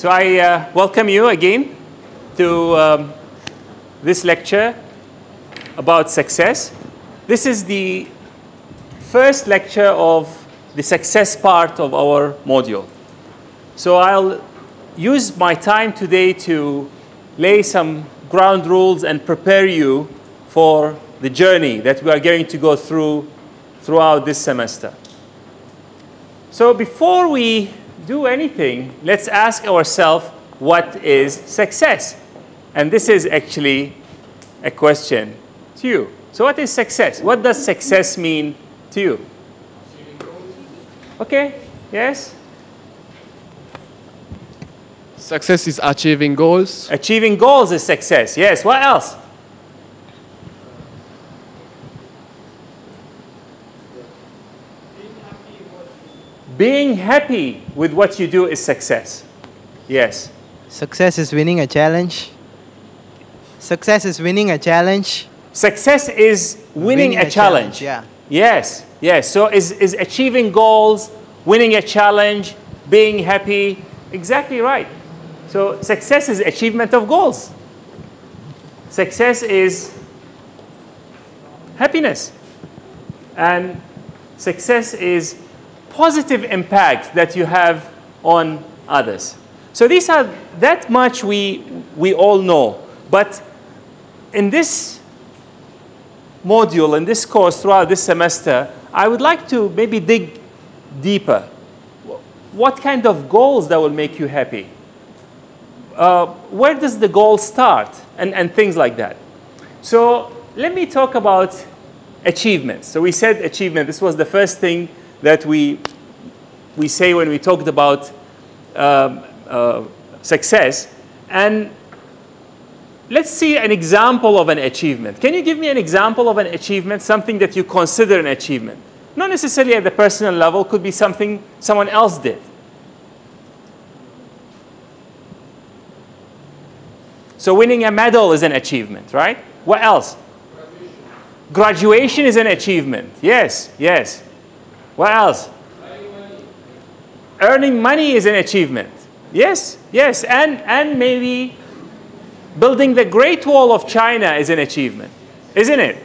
So I welcome you again to this lecture about success. This is the first lecture of the success part of our module. So I'll use my time today to lay some ground rules and prepare you for the journey that we are going to go throughout this semester. So before we do anything, let's ask ourselves, what is success? And this is actually a question to you. So what is success? What does success mean to you? Okay, yes? Success is achieving goals. Achieving goals is success, yes. What else? Being happy with what you do is success. Yes. Success is winning a challenge. Success is winning a challenge. Success is winning a challenge. Yeah. Yes. Yes. So is achieving goals, winning a challenge, being happy. Exactly right. So success is achievement of goals. Success is happiness. And success is positive impact that you have on others. So these are, that much we all know. But in this module, in this course, throughout this semester, I would like to maybe dig deeper. What kind of goals that will make you happy? Where does the goal start? And things like that. So let me talk about achievements. So we said achievement. This was the first thing that we say when we talked about success. And let's see an example of an achievement. Can you give me an example of an achievement, something that you consider an achievement? Not necessarily at the personal level, could be something someone else did. So winning a medal is an achievement, right? What else? Graduation. Graduation is an achievement. Yes, yes. What else? Earning money is an achievement. Yes, yes. And maybe building the Great Wall of China is an achievement, isn't it?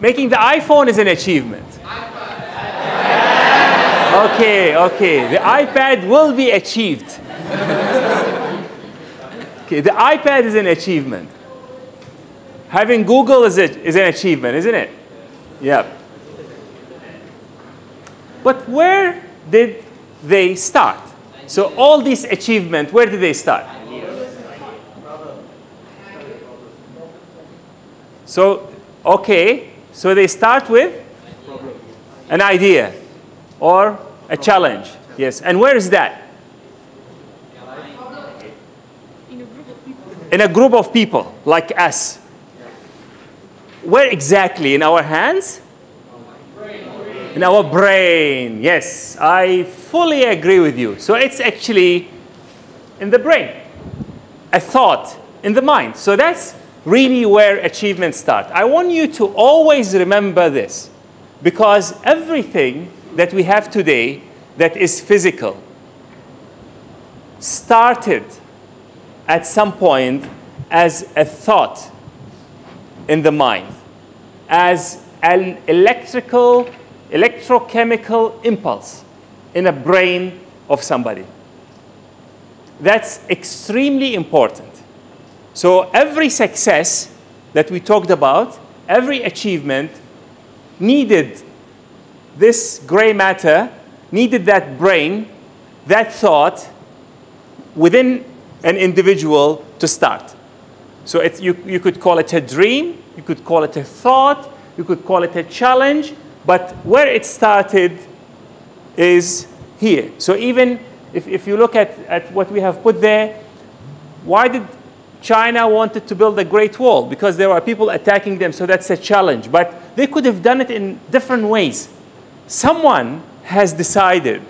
Making the iPhone is an achievement. Okay, okay. The iPad will be achieved. Okay, the iPad is an achievement. Having Google is an achievement, isn't it? Yeah. But where did they start? So all these achievements, where did they start? So, okay. So they start with an idea or a challenge. Yes. And where is that? In a group of people. In a group of people like us. Where exactly? In our hands? In our brain. Yes, I fully agree with you. So it's actually in the brain, a thought in the mind. So that's really where achievements start. I want you to always remember this, because everything that we have today that is physical started at some point as a thought in the mind, as an electrochemical impulse in a brain of somebody. That's extremely important. So every success that we talked about, every achievement needed this gray matter, needed that brain, that thought within an individual to start. So you could call it a dream, you could call it a thought, you could call it a challenge, but where it started is here. So even if you look at what we have put there, why did China wanted to build a Great Wall? Because there are people attacking them, so that's a challenge. But they could have done it in different ways. Someone has decided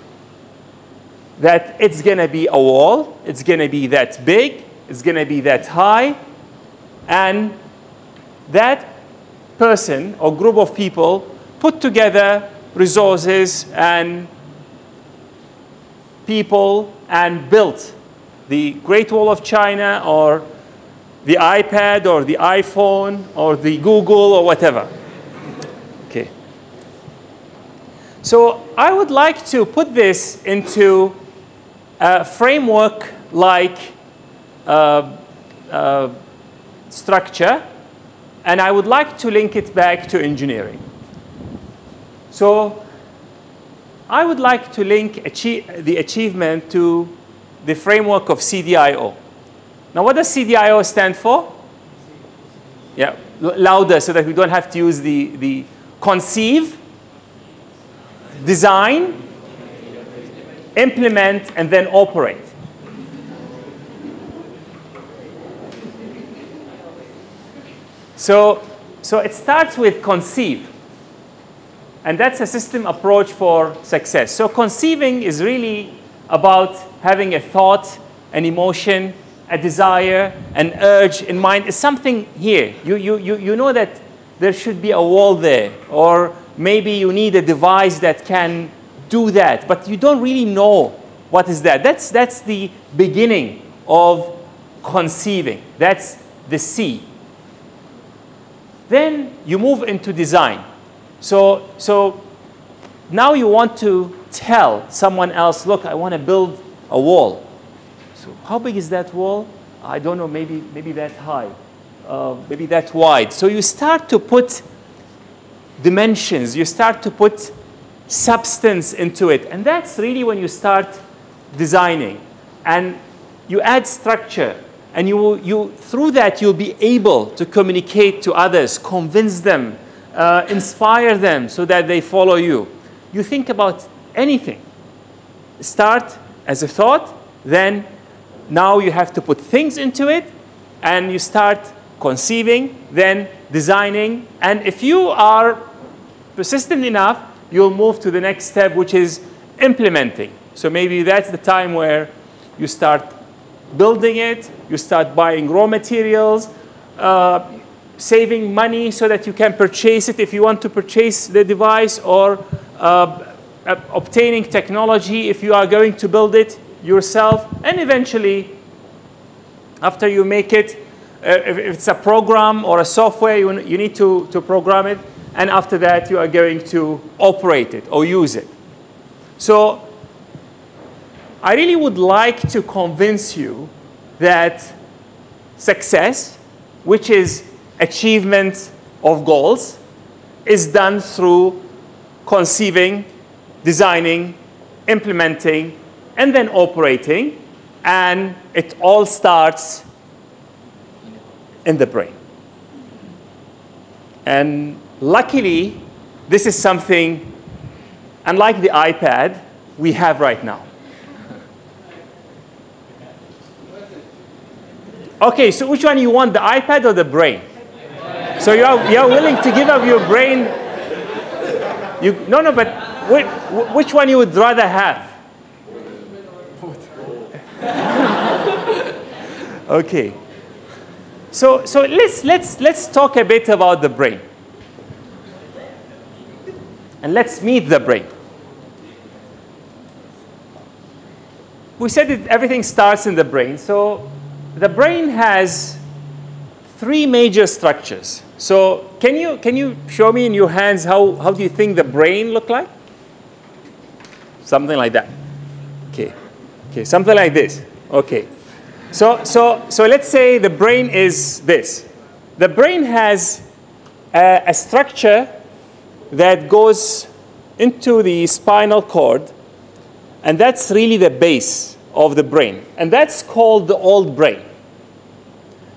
that it's going to be a wall, it's going to be that big, it's going to be that high, and that person or group of people put together resources and people and built the Great Wall of China or the iPad or the iPhone or the Google or whatever. Okay. So I would like to put this into a framework like structure, and I would like to link it back to engineering. So I would like to link the achievement to the framework of CDIO. Now, what does CDIO stand for? Yeah, louder so that we don't have to use the conceive, design, implement, and then operate. So it starts with conceive. And that's a system approach for success. So conceiving is really about having a thought, an emotion, a desire, an urge in mind. It's something here. You know that there should be a wall there, or maybe you need a device that can do that, but you don't really know what is that. That's the beginning of conceiving. That's the C. Then you move into design. So now you want to tell someone else, look, I want to build a wall. So how big is that wall? I don't know, maybe that high, maybe that wide. So you start to put dimensions. You start to put substance into it. And that's really when you start designing. And you add structure. And through that, you'll be able to communicate to others, convince them, inspire them so that they follow you. You think about anything. Start as a thought, then now you have to put things into it, and you start conceiving, then designing. And if you are persistent enough, you'll move to the next step, which is implementing. So maybe that's the time where you start building it, you start buying raw materials, saving money so that you can purchase it if you want to purchase the device, or obtaining technology if you are going to build it yourself. And eventually, after you make it, if it's a program or a software, you need to program it. And after that, you are going to operate it or use it. So I really would like to convince you that success, which is achievement of goals, is done through conceiving, designing, implementing, and then operating. And it all starts in the brain. And luckily, this is something, unlike the iPad, we have right now. Okay, so which one you want, the iPad or the brain? So you are willing to give up your brain? No, but which one you would rather have? Okay. So let's talk a bit about the brain. And let's meet the brain. We said that everything starts in the brain. So the brain has three major structures. So can you show me in your hands how do you think the brain look like? Something like that. Okay, something like this. Okay. So let's say the brain is this. The brain has a structure that goes into the spinal cord, and that's really the base of the brain. And that's called the old brain.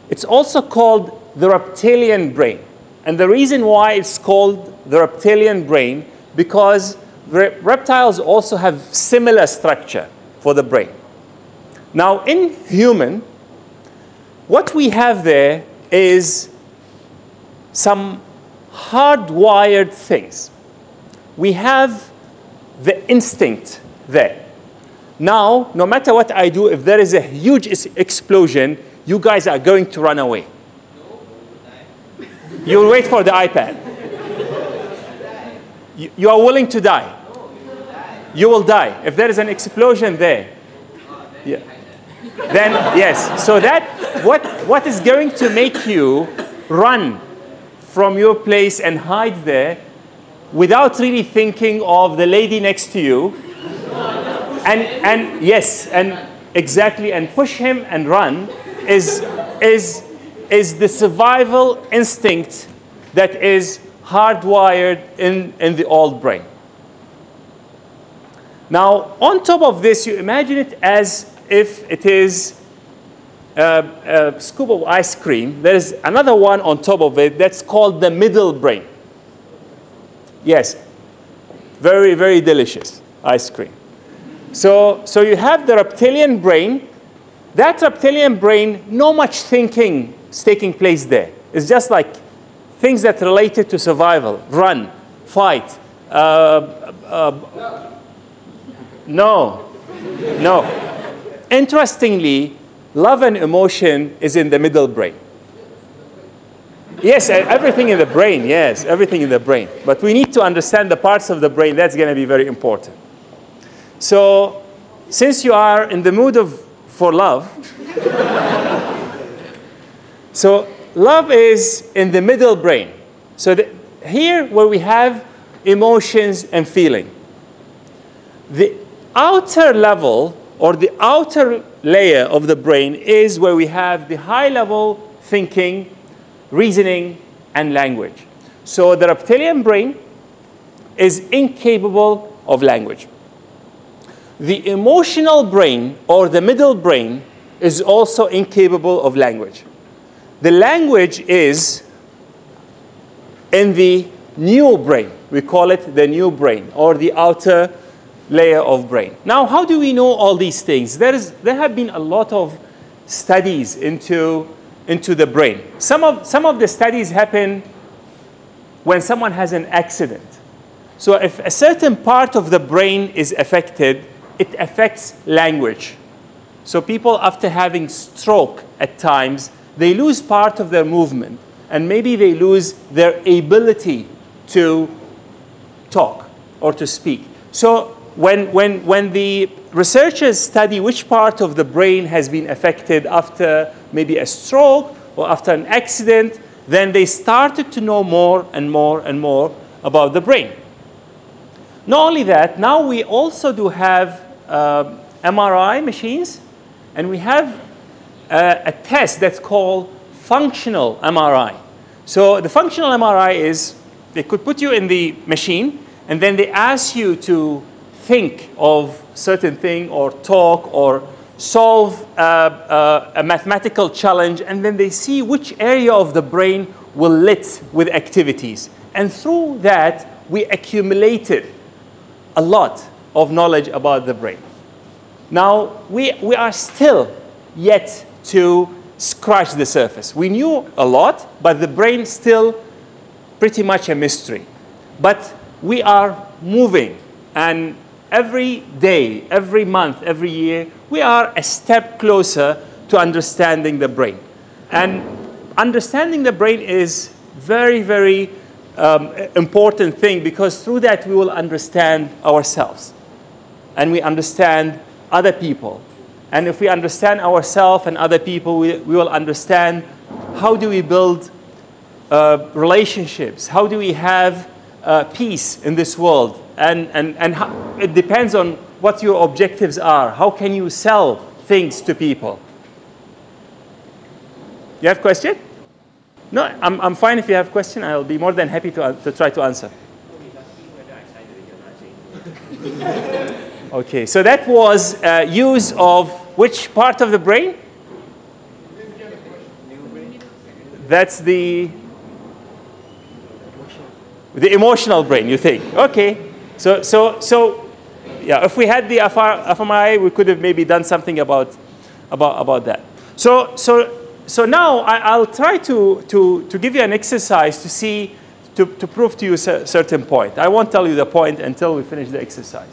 It's also called the reptilian brain. And the reason why it's called the reptilian brain, because reptiles also have similar structure for the brain. Now, in human, what we have there is some hardwired things. We have the instinct there. Now, no matter what I do, if there is a huge explosion, you guys are going to run away. You'll wait for the iPad. You are willing to die. you will die. If there is an explosion there, yeah, then yes. So that what is going to make you run from your place and hide there without really thinking of the lady next to you, and yes, and exactly, and push him and run is the survival instinct that is hardwired in the old brain. Now, on top of this, you imagine it as if it is a scoop of ice cream. There is another one on top of it that's called the middle brain. Yes, very, very delicious ice cream. So you have the reptilian brain. That reptilian brain, no much thinking is taking place there. It's just like things that related to survival, run, fight. No. Interestingly, love and emotion is in the middle brain. Yes, everything in the brain, yes, everything in the brain. But we need to understand the parts of the brain. That's going to be very important. So since you are in the mood for love, so love is in the middle brain. So here where we have emotions and feeling. The outer level or the outer layer of the brain is where we have the high level thinking, reasoning, and language. So the reptilian brain is incapable of language. The emotional brain or the middle brain is also incapable of language. The language is in the new brain. We call it the new brain or the outer layer of brain. Now, how do we know all these things? There have been a lot of studies into the brain. Some of the studies happen when someone has an accident. So if a certain part of the brain is affected, it affects language. So people, after having stroke at times, they lose part of their movement, and maybe they lose their ability to talk or to speak. So when the researchers study which part of the brain has been affected after maybe a stroke or after an accident, then they started to know more and more and more about the brain. Not only that, now we also do have MRI machines, and we have a test that's called functional MRI. So the functional MRI is they could put you in the machine, and then they ask you to think of certain thing or talk or solve a mathematical challenge, and then they see which area of the brain will lit with activities. And through that, we accumulated a lot of knowledge about the brain. Now, we are still yet to scratch the surface. We knew a lot, but the brain is still pretty much a mystery. But we are moving, and every day, every month, every year, we are a step closer to understanding the brain. And understanding the brain is very, very important thing, because through that we will understand ourselves, and we understand other people. And if we understand ourselves and other people, we will understand how do we build relationships, how do we have peace in this world, and how, it depends on what your objectives are. How can you sell things to people? You have a question? No, I'm fine. If you have a question, I'll be more than happy to try to answer. Okay, so that was use of which part of the brain? That's the emotional brain, you think. Okay, so yeah, if we had the fMRI, we could have maybe done something about that. So now I'll try to give you an exercise to see, to prove to you a certain point. I won't tell you the point until we finish the exercise.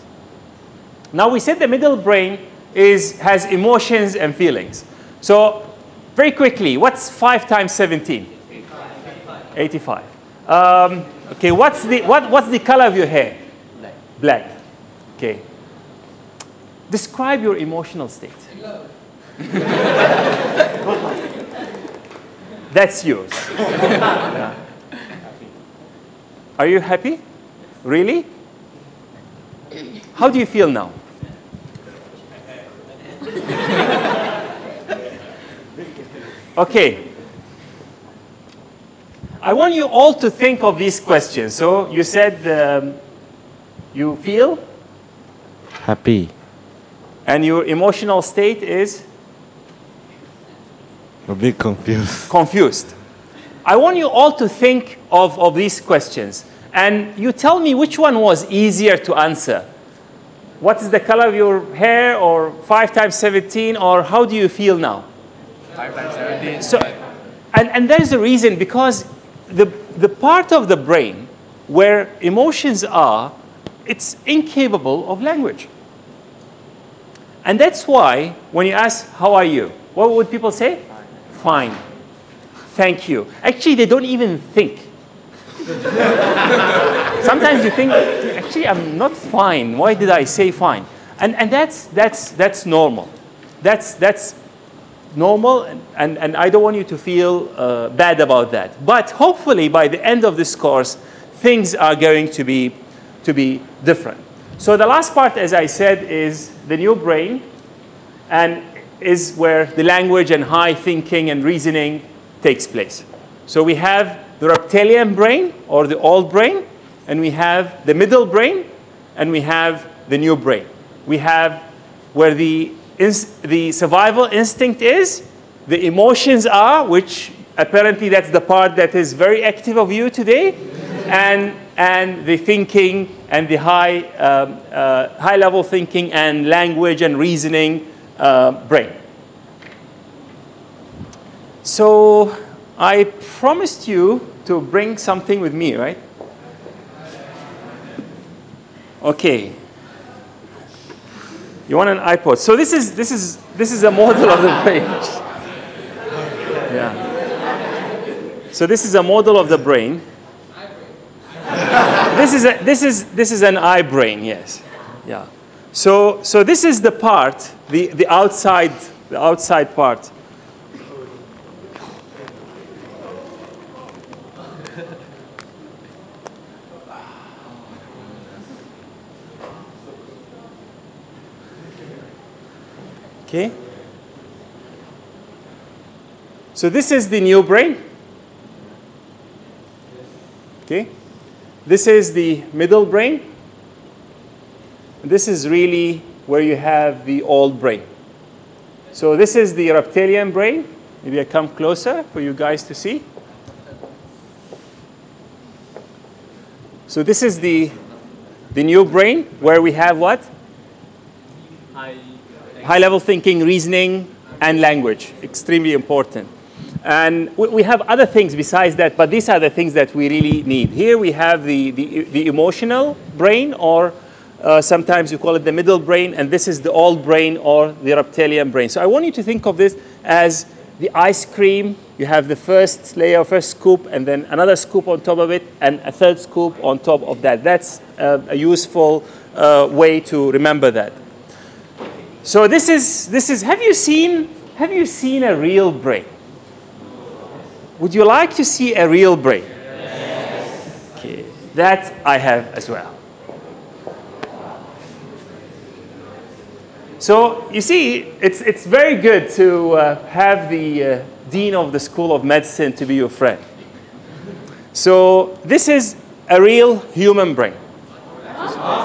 Now we said the middle brain has emotions and feelings. So very quickly, what's 5 times 17? 85. Okay, what's the color of your hair? Black. Okay. Describe your emotional state. That's yours. Yeah. Are you happy? Really? How do you feel now? Okay. I want you all to think of these questions. So you said you feel happy. And your emotional state is? A bit confused. Confused. I want you all to think of these questions. And you tell me which one was easier to answer. What is the color of your hair, or 5 times 17, or how do you feel now? 5 times 17. So, and there's a reason, because the part of the brain where emotions are, it's incapable of language. And that's why when you ask, how are you? What would people say? Fine. Thank you. Actually, they don't even think. Sometimes you think, actually, I'm not fine. Why did I say fine? And that's normal. That's normal, and I don't want you to feel bad about that. But hopefully, by the end of this course, things are going to be different. So the last part, as I said, is the new brain, and is where the language and high thinking and reasoning takes place. So we have the reptilian brain, or the old brain, and we have the middle brain, and we have the new brain. We have where the survival instinct is, the emotions are, which apparently that's the part that is very active of you today, and the thinking and the high-level thinking and language and reasoning brain. So I promised you to bring something with me, right? Okay. You want an iPod? So this is a model of the brain. Yeah. So this is a model of the brain. This is an eye brain. Yes. Yeah. So this is the part, the outside part. Okay. So this is the new brain. Okay. This is the middle brain. This is really where you have the old brain. So this is the reptilian brain. Maybe I come closer for you guys to see. So this is the new brain, where we have what? High-level thinking, reasoning, and language. Extremely important. And we have other things besides that, but these are the things that we really need. Here we have the emotional brain, or sometimes you call it the middle brain, and this is the old brain, or the reptilian brain. So I want you to think of this as the ice cream. You have the first layer, first scoop, and then another scoop on top of it, and a third scoop on top of that. That's a useful way to remember that. So this is have you seen a real brain? Would you like to see a real brain? Yes. Okay. That I have as well. So you see, it's very good to have the dean of the School of Medicine to be your friend. So this is a real human brain.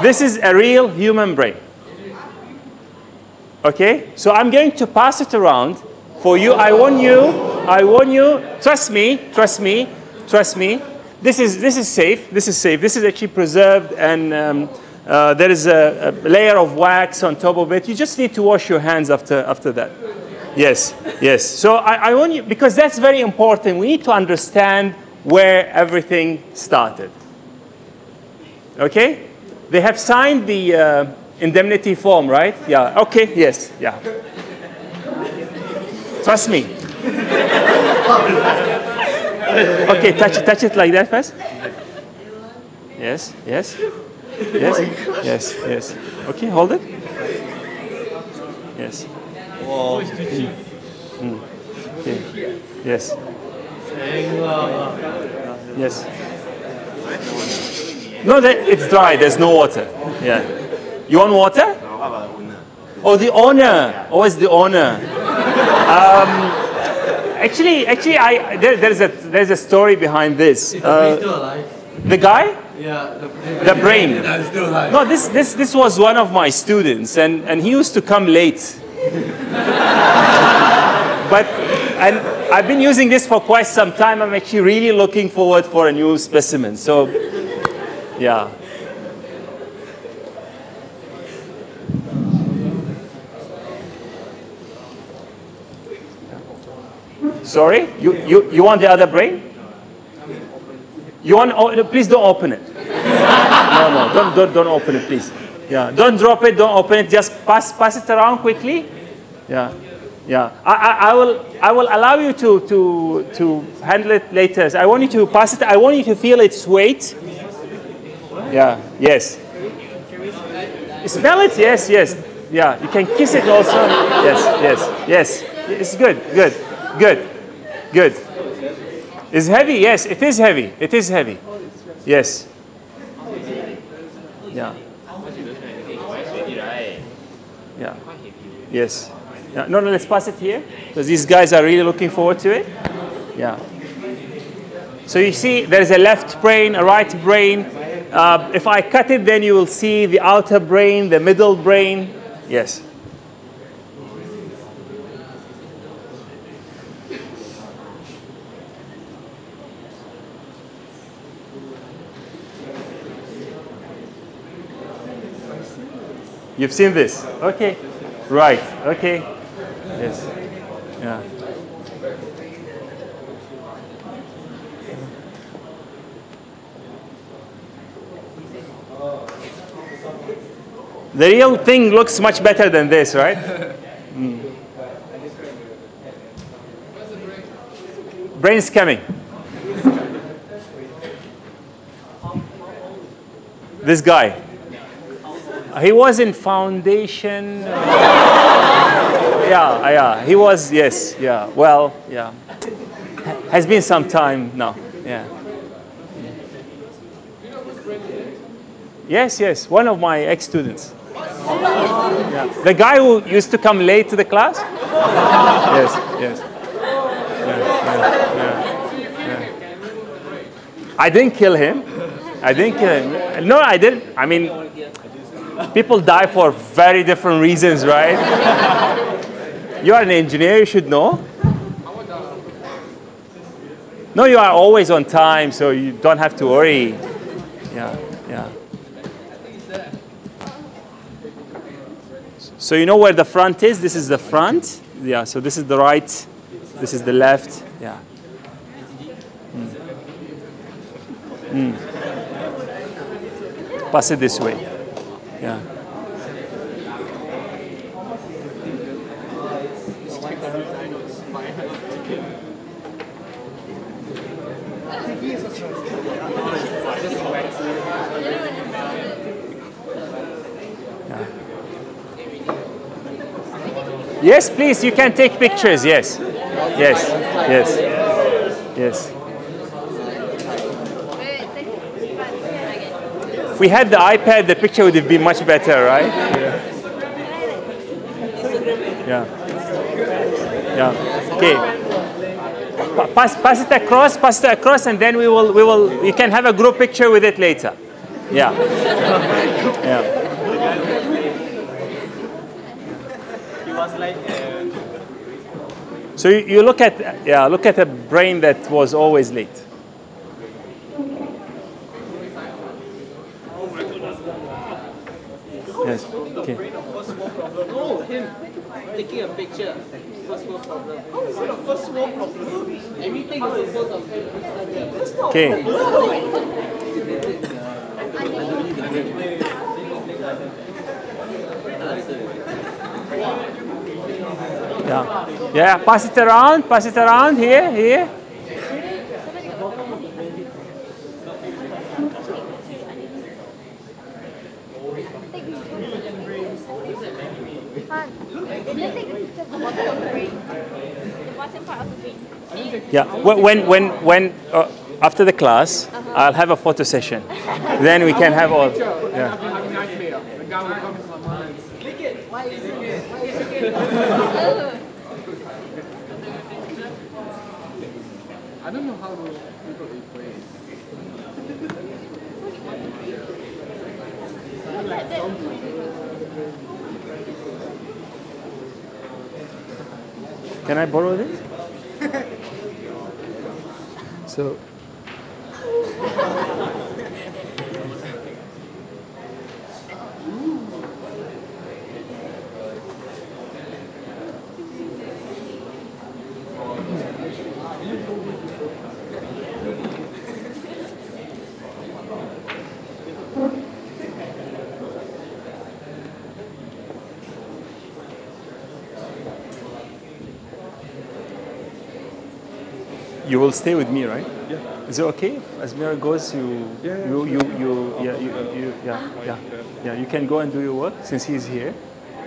This is a real human brain. Okay, so I'm going to pass it around for you. I want you, trust me. This is safe, this is safe. This is actually preserved, and there is a layer of wax on top of it. You just need to wash your hands after that. Yes, yes. So I want you, because that's very important. We need to understand where everything started. Okay? They have signed the... indemnity form, right? Yeah. Okay. Yes. Yeah. Trust me. Okay. Touch it like that first. Yes. Yes. Yes. Yes. Yes. Okay. Hold it. Yes. Wow. Mm. Mm. Yeah. Yes. Yes. No, it's dry. There's no water. Yeah. You want water? Oh, the owner. Oh, it's the owner. Actually, there's a story behind this. The guy? Yeah, the brain. No, this was one of my students, and he used to come late. And I've been using this for quite some time. I'm actually really looking forward for a new specimen. So, yeah. Sorry, you want the other brain? You want? Oh, please don't open it. No, don't open it, please. Yeah, don't drop it. Don't open it. Just pass it around quickly. Yeah, yeah. I will allow you to handle it later. I want you to pass it. I want you to feel its weight. Yeah. Yes. Smell it. Yes. Yes. Yeah. You can kiss it also. Yes. Yes. Yes. It's good. Good. Good. Good. Is heavy? Yes, it is heavy. It is heavy. Yes. Yeah. Yeah. Yes. Yeah. No, let's pass it here, because these guys are really looking forward to it. Yeah. So you see, there's a left brain, a right brain. If I cut it, then you will see the outer brain, the middle brain. Yes. You've seen this? Okay. Right. Okay. Yes. Yeah. The real thing looks much better than this, right? Mm. Brain's coming. This guy. He was in foundation. Yeah. He was, yes, yeah. Well, yeah. Has been some time now. Yeah. Yes. One of my ex-students. Yeah. The guy who used to come late to the class. Yes. Yeah. I didn't kill him. No, I didn't. I mean, people die for very different reasons, right? You are an engineer, you should know. No, you are always on time, so you don't have to worry. Yeah. So you know where the front is? This is the front. Yeah, so this is the right. This is the left. Yeah. Mm. Mm. Pass it this way. Yeah. Yes, please, you can take pictures. Yes. If we had the iPad, the picture would have been much better, right? Yeah. Okay. Pass it across, and then we will. You can have a group picture with it later. Yeah. So you look at a brain that was always late. Yes. Okay. No, him taking a picture. First world problem. Is it a first world problem? Everything is a result of him. Okay. Yeah. Pass it around. Here. Yeah. When after the class, I'll have a photo session. Then we can have all. Yeah. I don't know how those people play. Can I borrow this? So. You will stay with me, right? Yeah. Is it okay? As Mira goes, you can go and do your work since he's here,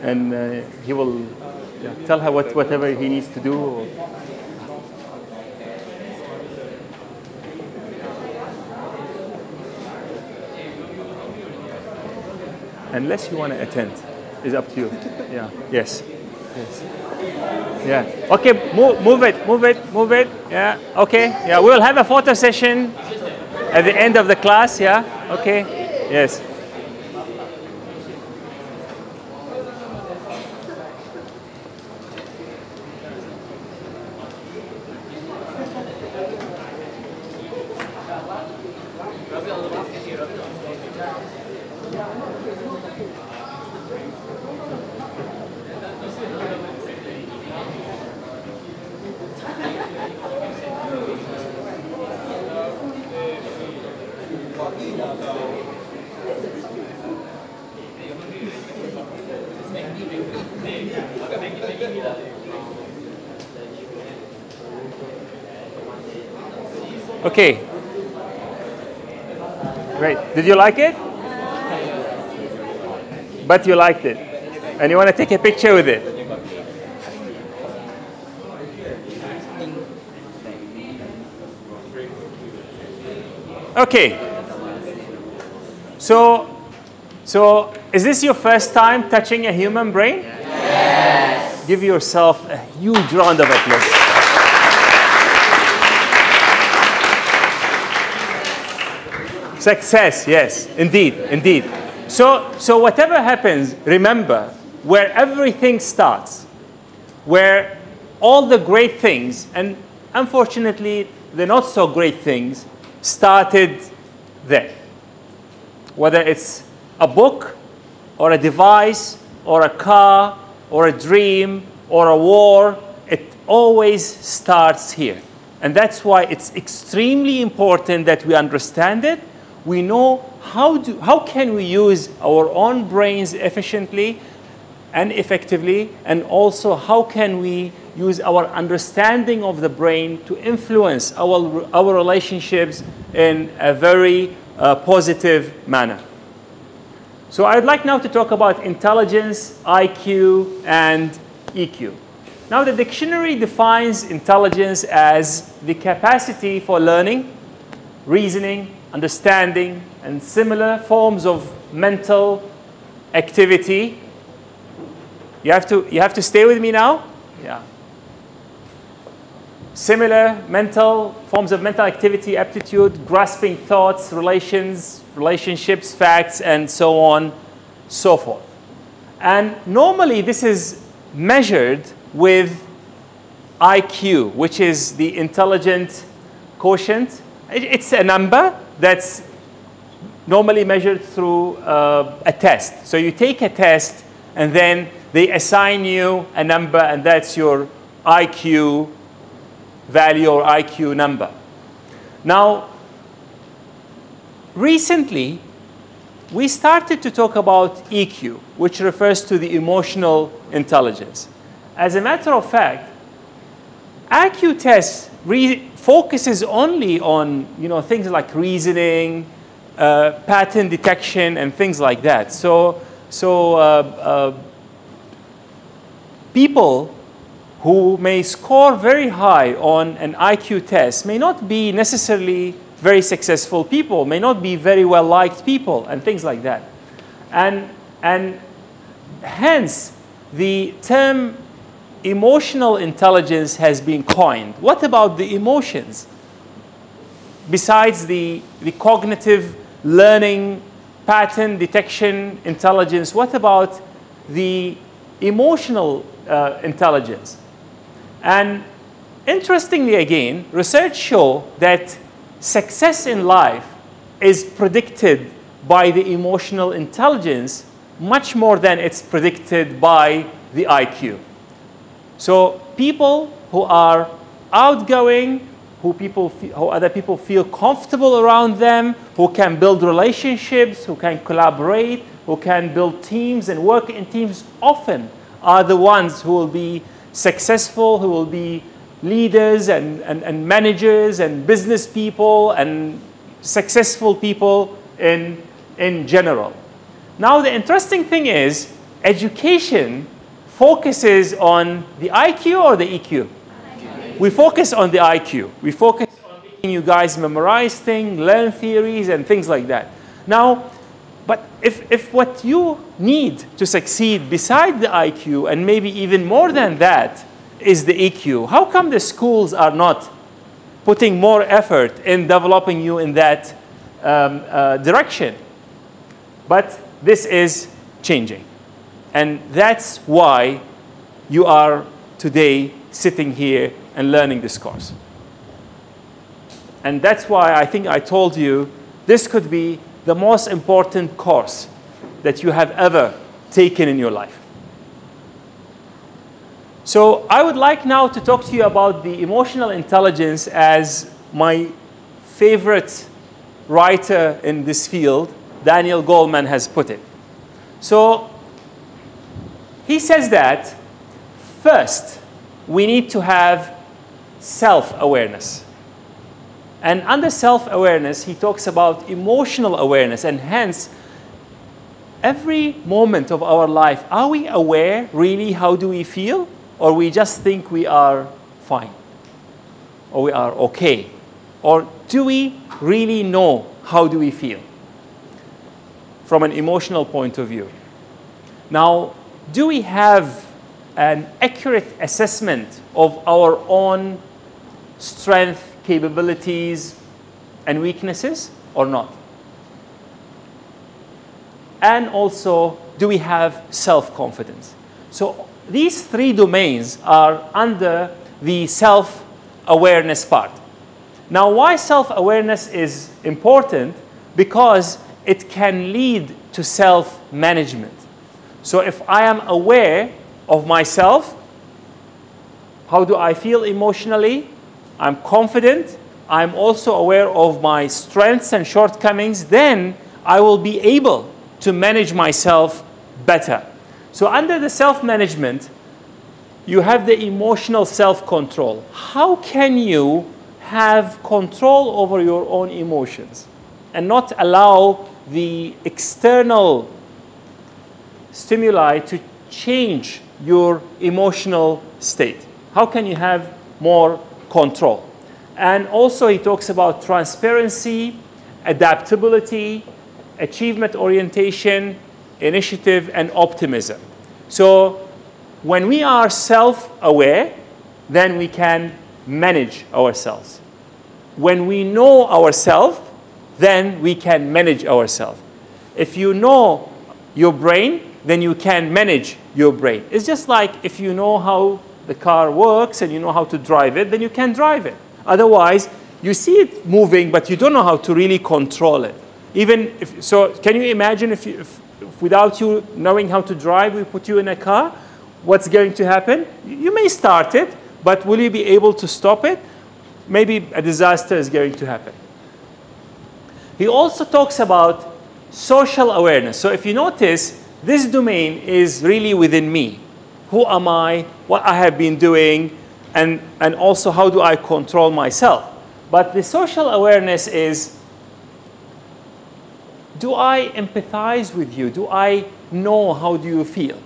and he will tell her whatever he needs to do. Or unless you want to attend, it's up to you. Yeah. Yes. Yes. Yeah. Okay. Move it. Yeah. Okay. Yeah. We'll have a photo session at the end of the class. Yeah. Okay. Yes. Okay. Great. Did you like it? But you liked it. And you want to take a picture with it. Okay. So is this your first time touching a human brain? Yes. Give yourself a huge round of applause. Success, yes, indeed. So whatever happens, remember, where everything starts, where all the great things, and unfortunately, the not so great things, started there. Whether it's a book, or a device, or a car, or a dream, or a war, it always starts here. And that's why it's extremely important that we understand it. We know how can we use our own brains efficiently and effectively, and also how can we use our understanding of the brain to influence our relationships in a very positive manner. So I'd like now to talk about intelligence, IQ, and EQ. Now the dictionary defines intelligence as the capacity for learning, reasoning, understanding, and similar forms of mental activity. You have to stay with me now? Yeah. Similar forms of mental activity, aptitude, grasping thoughts, relationships, facts, and so on, so forth. And normally this is measured with IQ, which is the intelligence quotient. It's a number that's normally measured through a test. So you take a test, and then they assign you a number, and that's your IQ value or IQ number. Now, recently, we started to talk about EQ, which refers to the emotional intelligence. As a matter of fact, IQ tests focuses only on things like reasoning, pattern detection, and things like that. So people who may score very high on an IQ test may not be necessarily very successful people, may not be very well-liked people, and things like that. And hence, the term emotional intelligence has been coined. What about the emotions? Besides the cognitive learning, pattern detection, intelligence, what about the emotional intelligence? And interestingly again, research shows that success in life is predicted by the emotional intelligence much more than it's predicted by the IQ. So people who are outgoing, who other people feel comfortable around them, who can build relationships, who can collaborate, who can build teams and work in teams, often are the ones who will be successful, who will be leaders and managers and business people and successful people in general. Now, the interesting thing is education focuses on the IQ or the EQ? We focus on the IQ. We focus on making you guys memorize things, learn theories, and things like that. Now, but if what you need to succeed beside the IQ, and maybe even more than that, is the EQ, how come the schools are not putting more effort in developing you in that direction? But this is changing. And that's why you are today sitting here and learning this course. And that's why I think I told you this could be the most important course that you have ever taken in your life. So I would like now to talk to you about the emotional intelligence as my favorite writer in this field, Daniel Goleman, has put it. So he says that first, we need to have self-awareness. And under self-awareness, he talks about emotional awareness, and hence, every moment of our life, are we aware really how do we feel? Or we just think we are fine, or we are okay? Or do we really know how do we feel from an emotional point of view? Now, do we have an accurate assessment of our own strength, capabilities, and weaknesses or not? And also, do we have self-confidence? So these three domains are under the self-awareness part. Now, why self-awareness is important? Because it can lead to self-management. So if I am aware of myself, how do I feel emotionally? I'm confident. I'm also aware of my strengths and shortcomings. Then I will be able to manage myself better. So under the self-management, you have the emotional self-control. How can you have control over your own emotions and not allow the external stimuli to change your emotional state? How can you have more control? And also he talks about transparency, adaptability, achievement orientation, initiative, and optimism. So when we are self-aware, then we can manage ourselves. When we know ourselves, then we can manage ourselves. If you know your brain, then you can manage your brain. It's just like if you know how the car works and you know how to drive it, then you can drive it. Otherwise, you see it moving, but you don't know how to really control it. Even if, so can you imagine if without you knowing how to drive, we put you in a car, what's going to happen? You may start it, but will you be able to stop it? Maybe a disaster is going to happen. He also talks about social awareness. So if you notice, this domain is really within me. Who am I? What I have been doing? And also, how do I control myself? But the social awareness is, do I empathize with you? Do I know how do you feel?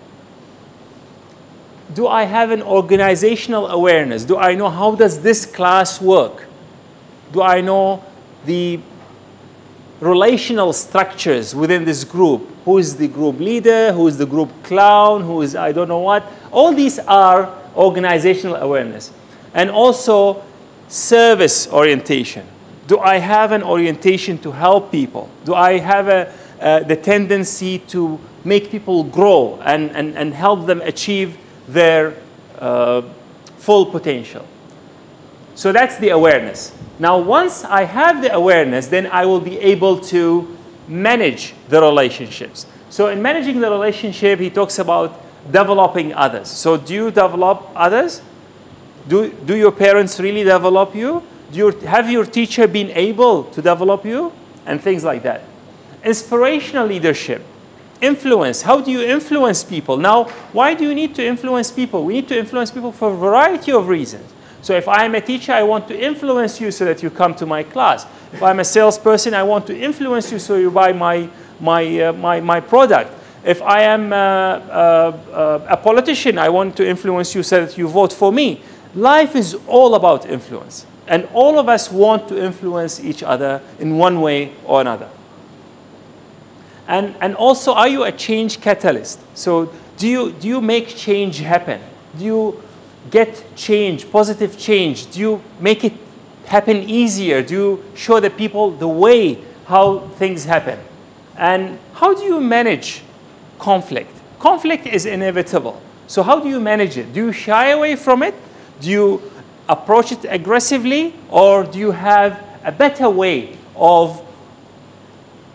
do I have an organizational awareness? Do I know how does this class work? Do I know the relational structures within this group? Who is the group leader? Who is the group clown? Who is I don't know what? All these are organizational awareness. And also service orientation. Do I have an orientation to help people? Do I have the tendency to make people grow and help them achieve their full potential? So that's the awareness. Now, once I have the awareness, then I will be able to manage the relationships. So in managing the relationship, he talks about developing others. So do you develop others? Do your parents really develop you? Have your teacher been able to develop you? And things like that. Inspirational leadership. Influence. How do you influence people? Now, why do you need to influence people? We need to influence people for a variety of reasons. So if I'm a teacher, I want to influence you so that you come to my class. If I'm a salesperson, I want to influence you so you buy my product. If I am a politician, I want to influence you so that you vote for me. Life is all about influence. And all of us want to influence each other in one way or another. And also, are you a change catalyst? So do you make change happen? Do you get change, positive change? Do you make it happen easier? Do you show the people the way how things happen? And how do you manage conflict? Conflict is inevitable. So how do you manage it? Do you shy away from it? Do you approach it aggressively? Or do you have a better way of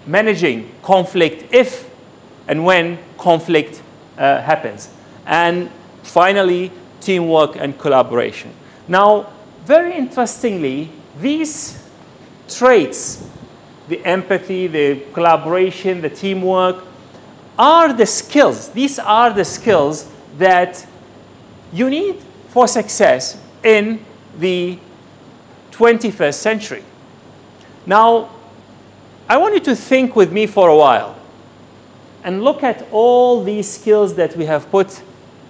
managing conflict if and when conflict happens? And finally, teamwork and collaboration. Now, very interestingly, these traits, the empathy, the collaboration, the teamwork, are the skills. These are the skills that you need for success in the 21st century. Now, I want you to think with me for a while and look at all these skills that we have put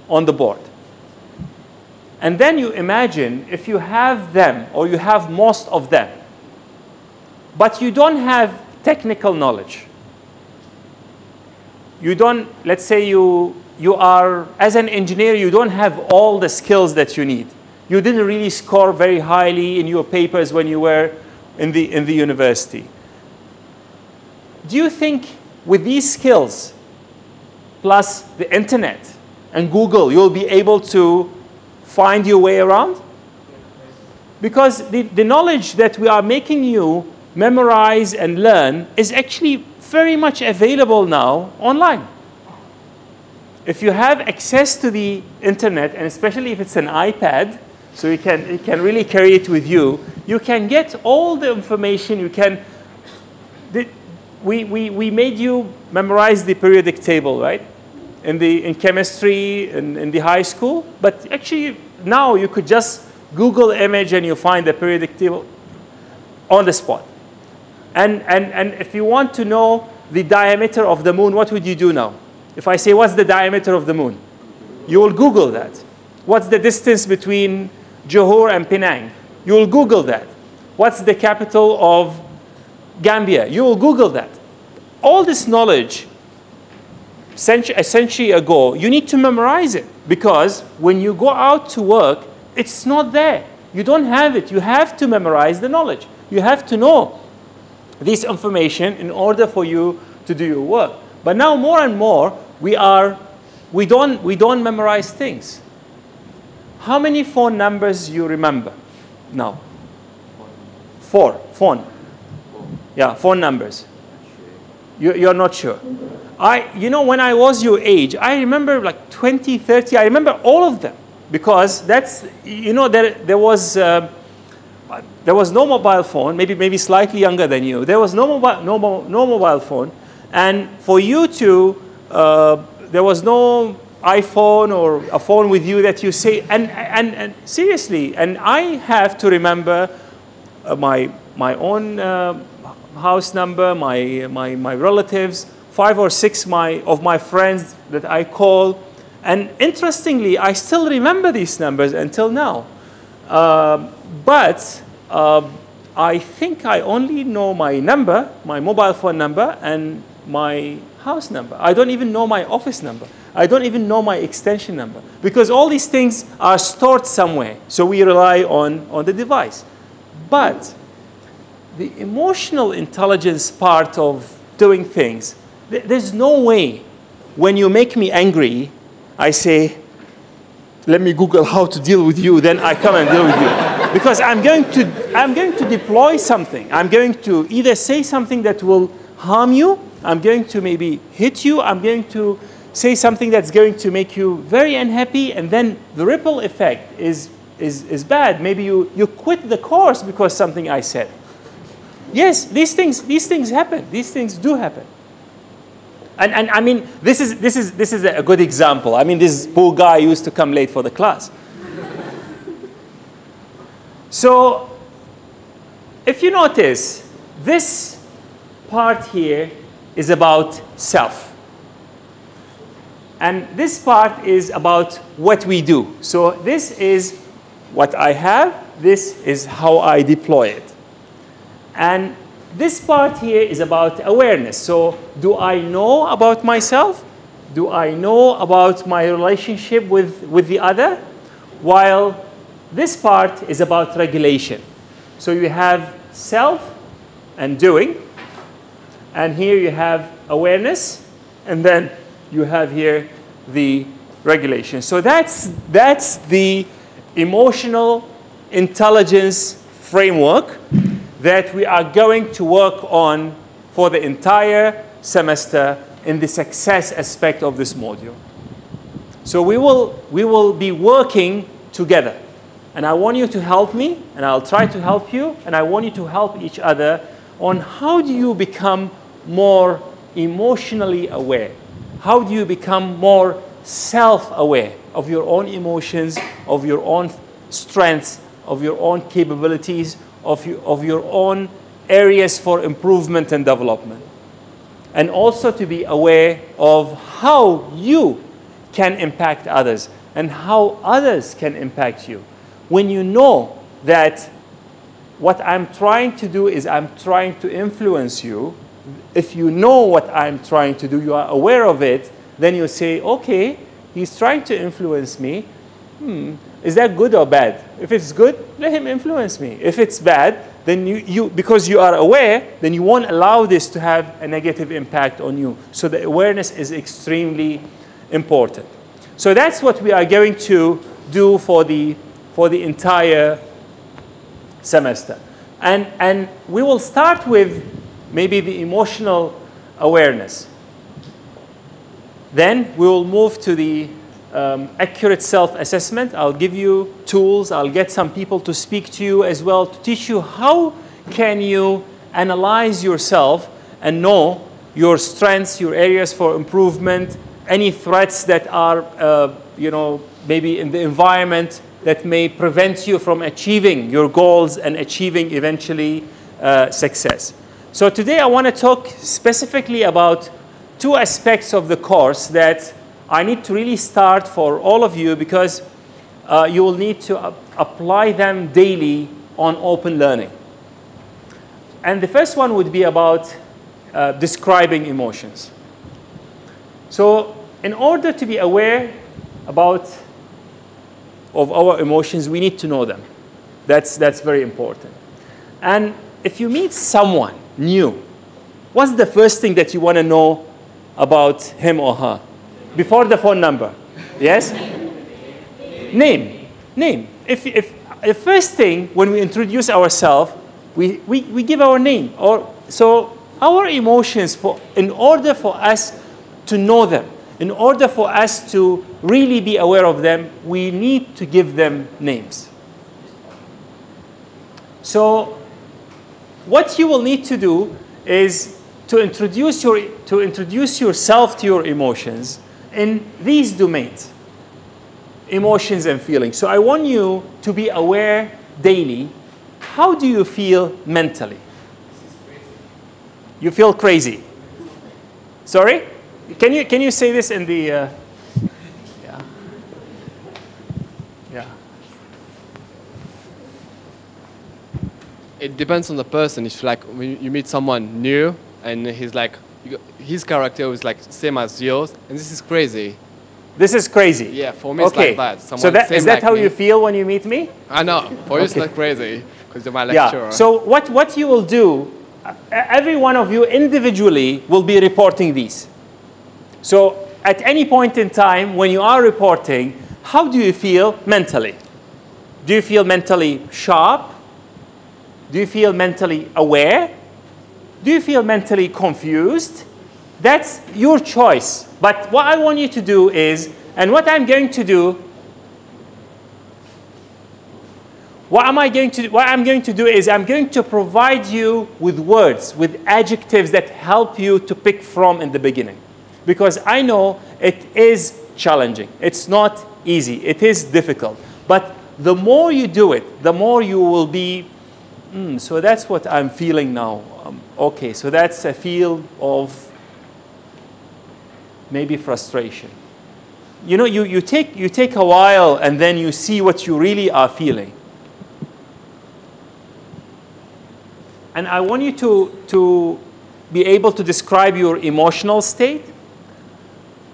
on the board. And then you imagine if you have them or you have most of them, but you don't have technical knowledge. You don't, let's say you are, as an engineer, you don't have all the skills that you need. You didn't really score very highly in your papers when you were in the university. Do you think with these skills, plus the internet and Google, you'll be able to find your way around? Because the knowledge that we are making you memorize and learn is actually very much available now online. If you have access to the internet, and especially if it's an iPad, so you can really carry it with you, you can get all the information you can. We made you memorize the periodic table, right? In chemistry, in the high school. But actually, now you could just Google image and you find the periodic table on the spot. And if you want to know the diameter of the moon, what would you do now? If I say, what's the diameter of the moon? You will Google that. What's the distance between Johor and Penang? You will Google that. What's the capital of Gambia? You will Google that. All this knowledge, a century ago, you need to memorize it. Because when you go out to work, it's not there. You don't have it. You have to memorize the knowledge. You have to know this information in order for you to do your work. But now more and more, we don't memorize things. How many phone numbers you remember now? Four. Phone. Yeah, phone numbers. You're not sure. You know, when I was your age, I remember like 20, 30. I remember all of them because that's, you know, there was no mobile phone. Maybe slightly younger than you. There was no mobile phone, and for you to, there was no iPhone or a phone with you that you say. And seriously, and I have to remember my own. House number, my relatives, 5 or 6 of my friends that I call, And interestingly, I still remember these numbers until now. But I think I only know my number, my mobile phone number, and my house number. I don't even know my office number. I don't even know my extension number, because all these things are stored somewhere. So we rely on the device. But the emotional intelligence part of doing things, there's no way when you make me angry, I say, let me Google how to deal with you, then I come and deal with you. Because I'm going to deploy something. I'm going to either say something that will harm you, I'm going to maybe hit you, I'm going to say something that's going to make you very unhappy, and then the ripple effect is bad. Maybe you quit the course because something I said. Yes, these things happen. These things do happen. And I mean, this is a good example. I mean, this poor guy used to come late for the class. So if you notice, this part here is about self. And this part is about what we do. So this is what I have. This is how I deploy it. And this part here is about awareness. So do I know about myself? Do I know about my relationship with the other? While this part is about regulation. So you have self and doing. And here you have awareness. And then you have here the regulation. So that's the emotional intelligence framework that we are going to work on for the entire semester in the success aspect of this module. So we will be working together. And I want you to help me, and I'll try to help you, and I want you to help each other on how do you become more emotionally aware? How do you become more self-aware of your own emotions, of your own strengths, of your own capabilities, of your own areas for improvement and development? And also to be aware of how you can impact others and how others can impact you. When you know that what I'm trying to do is I'm trying to influence you, if you know what I'm trying to do, you are aware of it, then you say, okay, he's trying to influence me. Is that good or bad? If it's good, let him influence me. If it's bad, then because you are aware, then you won't allow this to have a negative impact on you. So the awareness is extremely important. So that's what we are going to do for the entire semester. And we will start with maybe the emotional awareness. Then we will move to the accurate self-assessment. I'll give you tools. I'll get some people to speak to you as well to teach you how can you analyze yourself and know your strengths, your areas for improvement, any threats that are, maybe in the environment that may prevent you from achieving your goals and achieving eventually success. So today I want to talk specifically about two aspects of the course that I need to really start for all of you, because you will need to apply them daily on open learning. And the first one would be about describing emotions. So in order to be aware of our emotions, we need to know them. That's very important. And if you meet someone new, what's the first thing that you want to know about him or her? Before the phone number, yes? Name. If first thing, when we introduce ourselves, we give our name. So our emotions, in order for us to know them, in order for us to really be aware of them, we need to give them names. So what you will need to do is to introduce yourself to your emotions in these domains, emotions and feelings. So I want you to be aware daily. How do you feel mentally? You feel crazy. Sorry? Can you say this in the... Yeah. It depends on the person. If like when you meet someone new and he's like, his character is like same as yours, and this is crazy. This is crazy. Yeah, for me okay. It's like that. Someone so that, is that like how me. You feel when you meet me? I know. For okay. You it's not crazy because you're my lecturer. Yeah. So what you will do, every one of you individually will be reporting these. So at any point in time when you are reporting, how do you feel mentally? Do you feel mentally sharp? Do you feel mentally aware? Do you feel mentally confused? That's your choice. But what I want you to do is, and what I'm going to do, what I'm going to do is I'm going to provide you with words, with adjectives that help you to pick from in the beginning. Because I know it is challenging. It's not easy. It is difficult. But the more you do it, the more you will be, so that's what I'm feeling now. Okay, so that's a feel of maybe frustration. You know, you take a while and then you see what you really are feeling. And I want you to be able to describe your emotional state.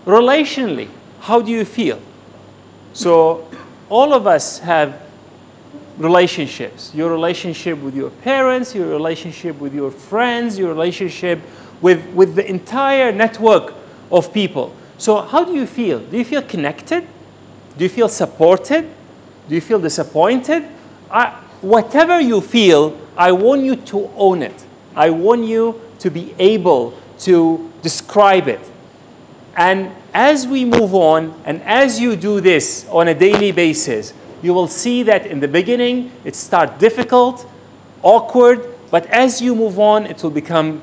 Relationally, how do you feel? So all of us have relationships. Your relationship with your parents, your relationship with your friends, your relationship with the entire network of people. So how do you feel? Do you feel connected? Do you feel supported? Do you feel disappointed? Whatever you feel, I want you to own it. I want you to be able to describe it. And as we move on, and as you do this on a daily basis, you will see that in the beginning, it starts difficult, awkward, but as you move on, it will become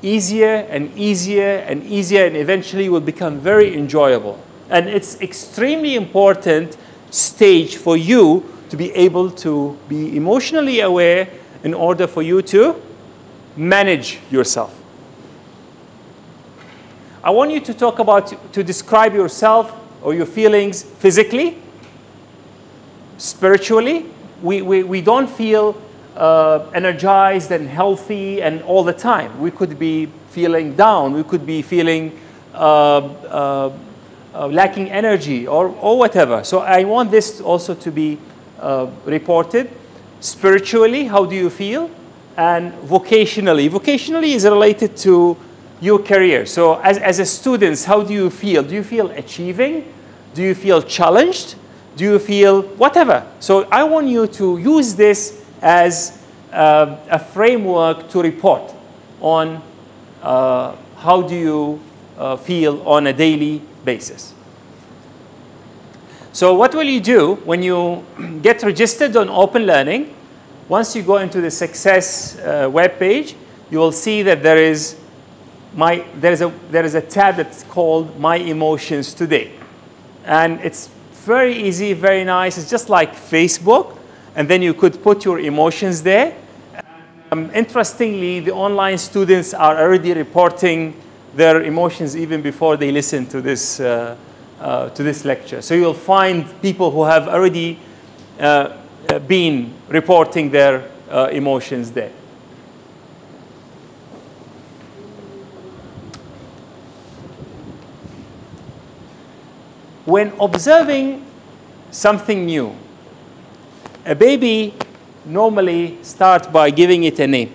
easier and easier and easier, and eventually will become very enjoyable. And it's extremely important stage for you to be able to be emotionally aware in order for you to manage yourself. I want you to talk about, to describe yourself or your feelings physically, spiritually. We don't feel energized and healthy and all the time. We could be feeling down. We could be feeling lacking energy or whatever. So I want this also to be reported. Spiritually, how do you feel? And vocationally. Vocationally is related to your career. So as a student, how do you feel? Do you feel achieving? Do you feel challenged? Do you feel whatever? So I want you to use this as a framework to report on how do you feel on a daily basis. So what will you do when you get registered on Open Learning? Once you go into the Success web page, you will see that there is a tab that's called My Emotions Today. And it's very easy, very nice. It's just like Facebook. And then you could put your emotions there. Interestingly, the online students are already reporting their emotions even before they listen to this lecture. So you'll find people who have already been reporting their emotions there. When observing something new, a baby normally starts by giving it a name.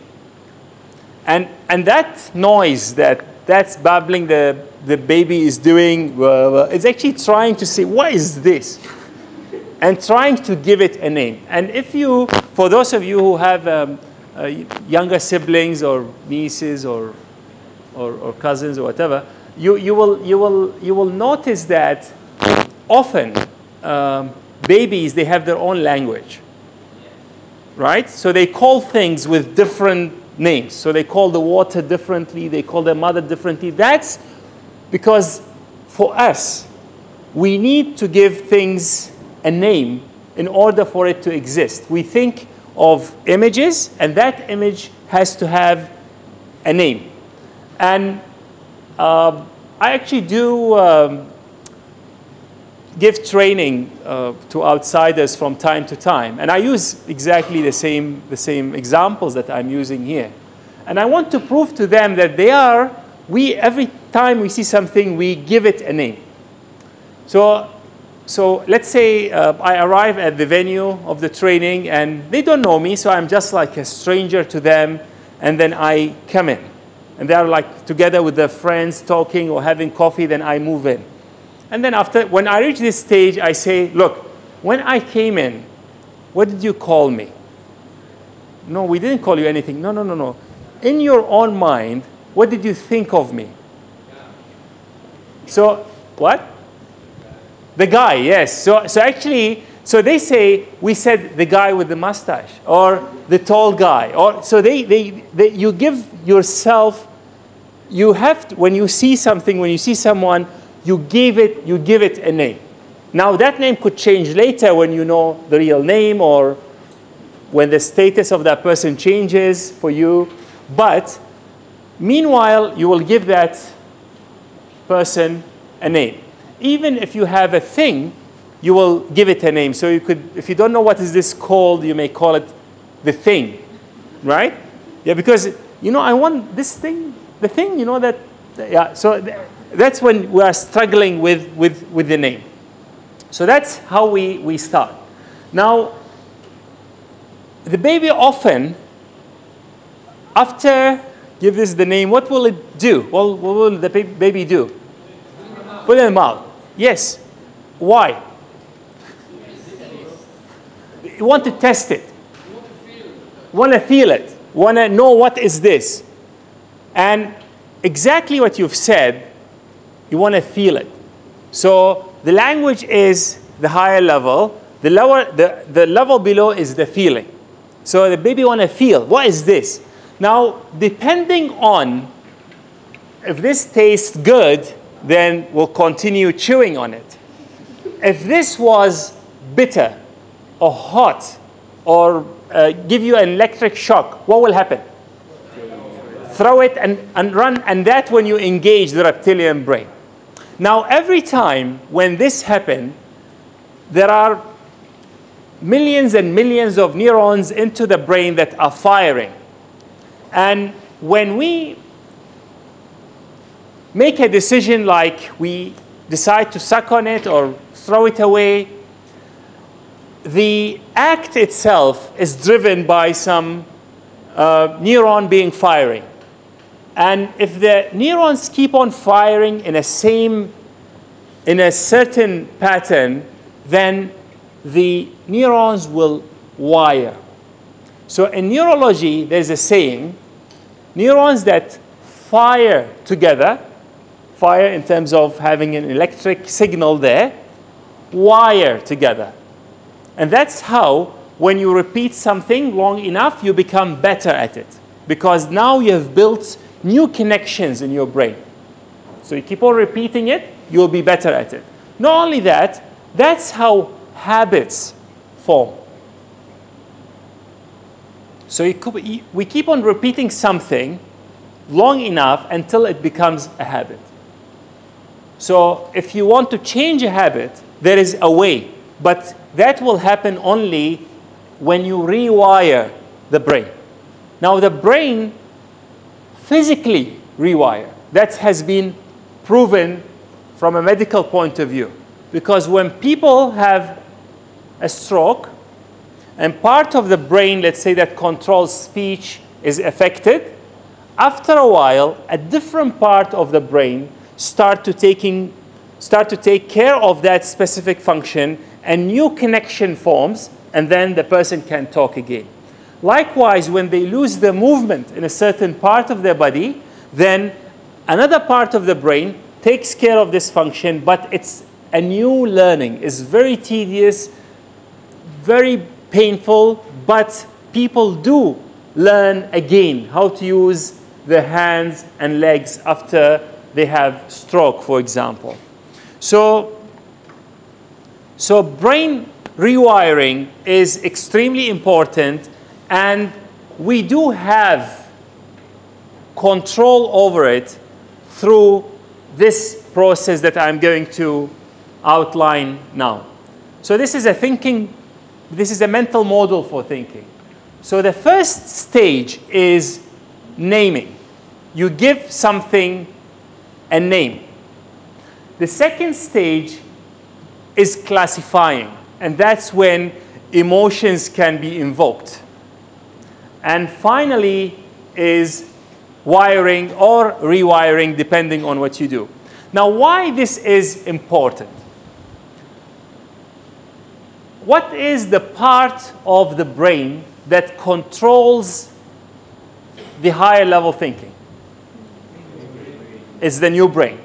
And that noise that's babbling the baby is doing, it's actually trying to say, what is this? And trying to give it a name. And if you, for those of you who have younger siblings or nieces or cousins or whatever, you will notice that often, babies, they have their own language, right? So they call things with different names. So they call the water differently. They call their mother differently. That's because for us, we need to give things a name in order for it to exist. We think of images, and that image has to have a name. And I actually do give training to outsiders from time to time. And I use exactly the same examples that I'm using here. And I want to prove to them that they are, every time we see something, we give it a name. So let's say I arrive at the venue of the training, and they don't know me, so I'm just like a stranger to them. And then I come in. And they are like together with their friends talking or having coffee, then I move in. And then after, when I reach this stage, I say, look, when I came in, what did you call me? No, we didn't call you anything. No, no, no, no. In your own mind, what did you think of me? So, what? The guy, yes. So actually, so they say, we said the guy with the mustache, or the tall guy. Or, so you give yourself, you have to, when you see something, when you see someone, you give it a name. Now, that name could change later when you know the real name or when the status of that person changes for you. But meanwhile, you will give that person a name. Even if you have a thing, you will give it a name. So you could, if you don't know what is this called, you may call it the thing, right? Yeah, because, you know, I want this thing, the thing, you know, that, yeah, so... That's when we are struggling with the name. So that's how we start. Now, the baby often, after give this the name, what will it do? Well, what will the baby do? Put it in the mouth. Yes. Why? You want to test it. Want to feel it. Want to know what is this. And exactly what you've said, you want to feel it. So the language is the higher level. The level below is the feeling. So the baby want to feel. What is this? Now, depending on if this tastes good, then we'll continue chewing on it. If this was bitter or hot or give you an electric shock, what will happen? Throw it and run. And that's when you engage the reptilian brain. Now, every time when this happens, there are millions and millions of neurons into the brain that are firing. And when we make a decision like we decide to suck on it or throw it away, the act itself is driven by some neuron being firing. And if the neurons keep on firing in a certain pattern, then the neurons will wire. So in neurology, there's a saying, neurons that fire together, fire in terms of having an electric signal there, wire together. And that's how, when you repeat something long enough, you become better at it. Because now you have built new connections in your brain. So you keep on repeating it, you'll be better at it. Not only that, that's how habits form. So we keep on repeating something long enough until it becomes a habit. So if you want to change a habit, there is a way. But that will happen only when you rewire the brain. Now the brain physically rewire. That has been proven from a medical point of view. Because when people have a stroke, and part of the brain, let's say, that controls speech is affected, after a while, a different part of the brain start to take care of that specific function, and new connection forms, and then the person can talk again. Likewise, when they lose the movement in a certain part of their body, then another part of the brain takes care of this function, but it's a new learning. It's very tedious, very painful, but people do learn again how to use their hands and legs after they have stroke, for example. So brain rewiring is extremely important. And we do have control over it through this process that I'm going to outline now. So this is a thinking, this is a mental model for thinking. So the first stage is naming. You give something a name. The second stage is classifying, and that's when emotions can be invoked. And finally is wiring or rewiring, depending on what you do. Now, why this is important? What is the part of the brain that controls the higher level thinking? It's the new brain.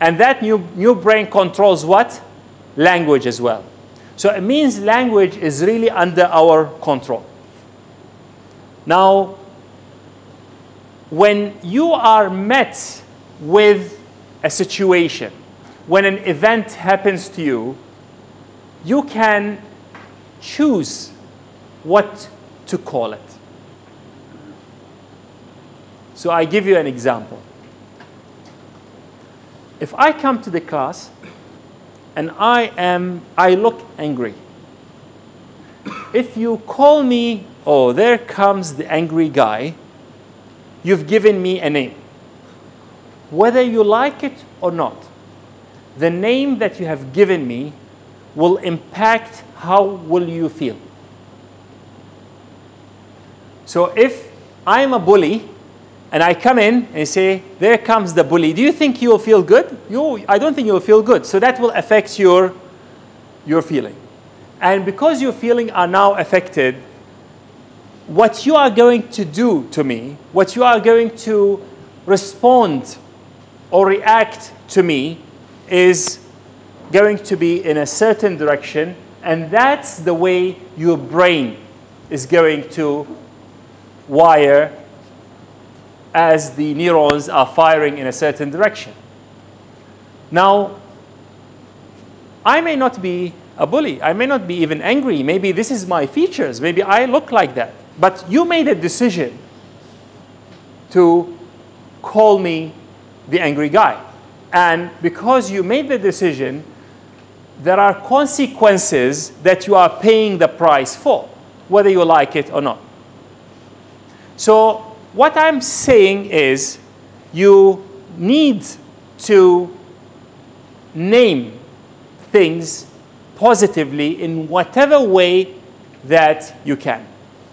And that new brain controls what? Language as well. So it means language is really under our control. Now, when you are met with a situation, when an event happens to you, you can choose what to call it. So I give you an example. If I come to the class and I look angry, if you call me, oh, there comes the angry guy, you've given me a name. Whether you like it or not, the name that you have given me will impact how will you feel. So if I'm a bully and I come in and say, there comes the bully, do you think you'll feel good? I don't think you'll feel good. So that will affect your feeling. And because your feelings are now affected, what you are going to do to me, what you are going to respond or react to me is going to be in a certain direction, and that's the way your brain is going to wire as the neurons are firing in a certain direction. Now, I may not be a bully. I may not be even angry. Maybe this is my features. Maybe I look like that. But you made a decision to call me the angry guy. And because you made the decision, there are consequences that you are paying the price for, whether you like it or not. So what I'm saying is you need to name things positively in whatever way that you can.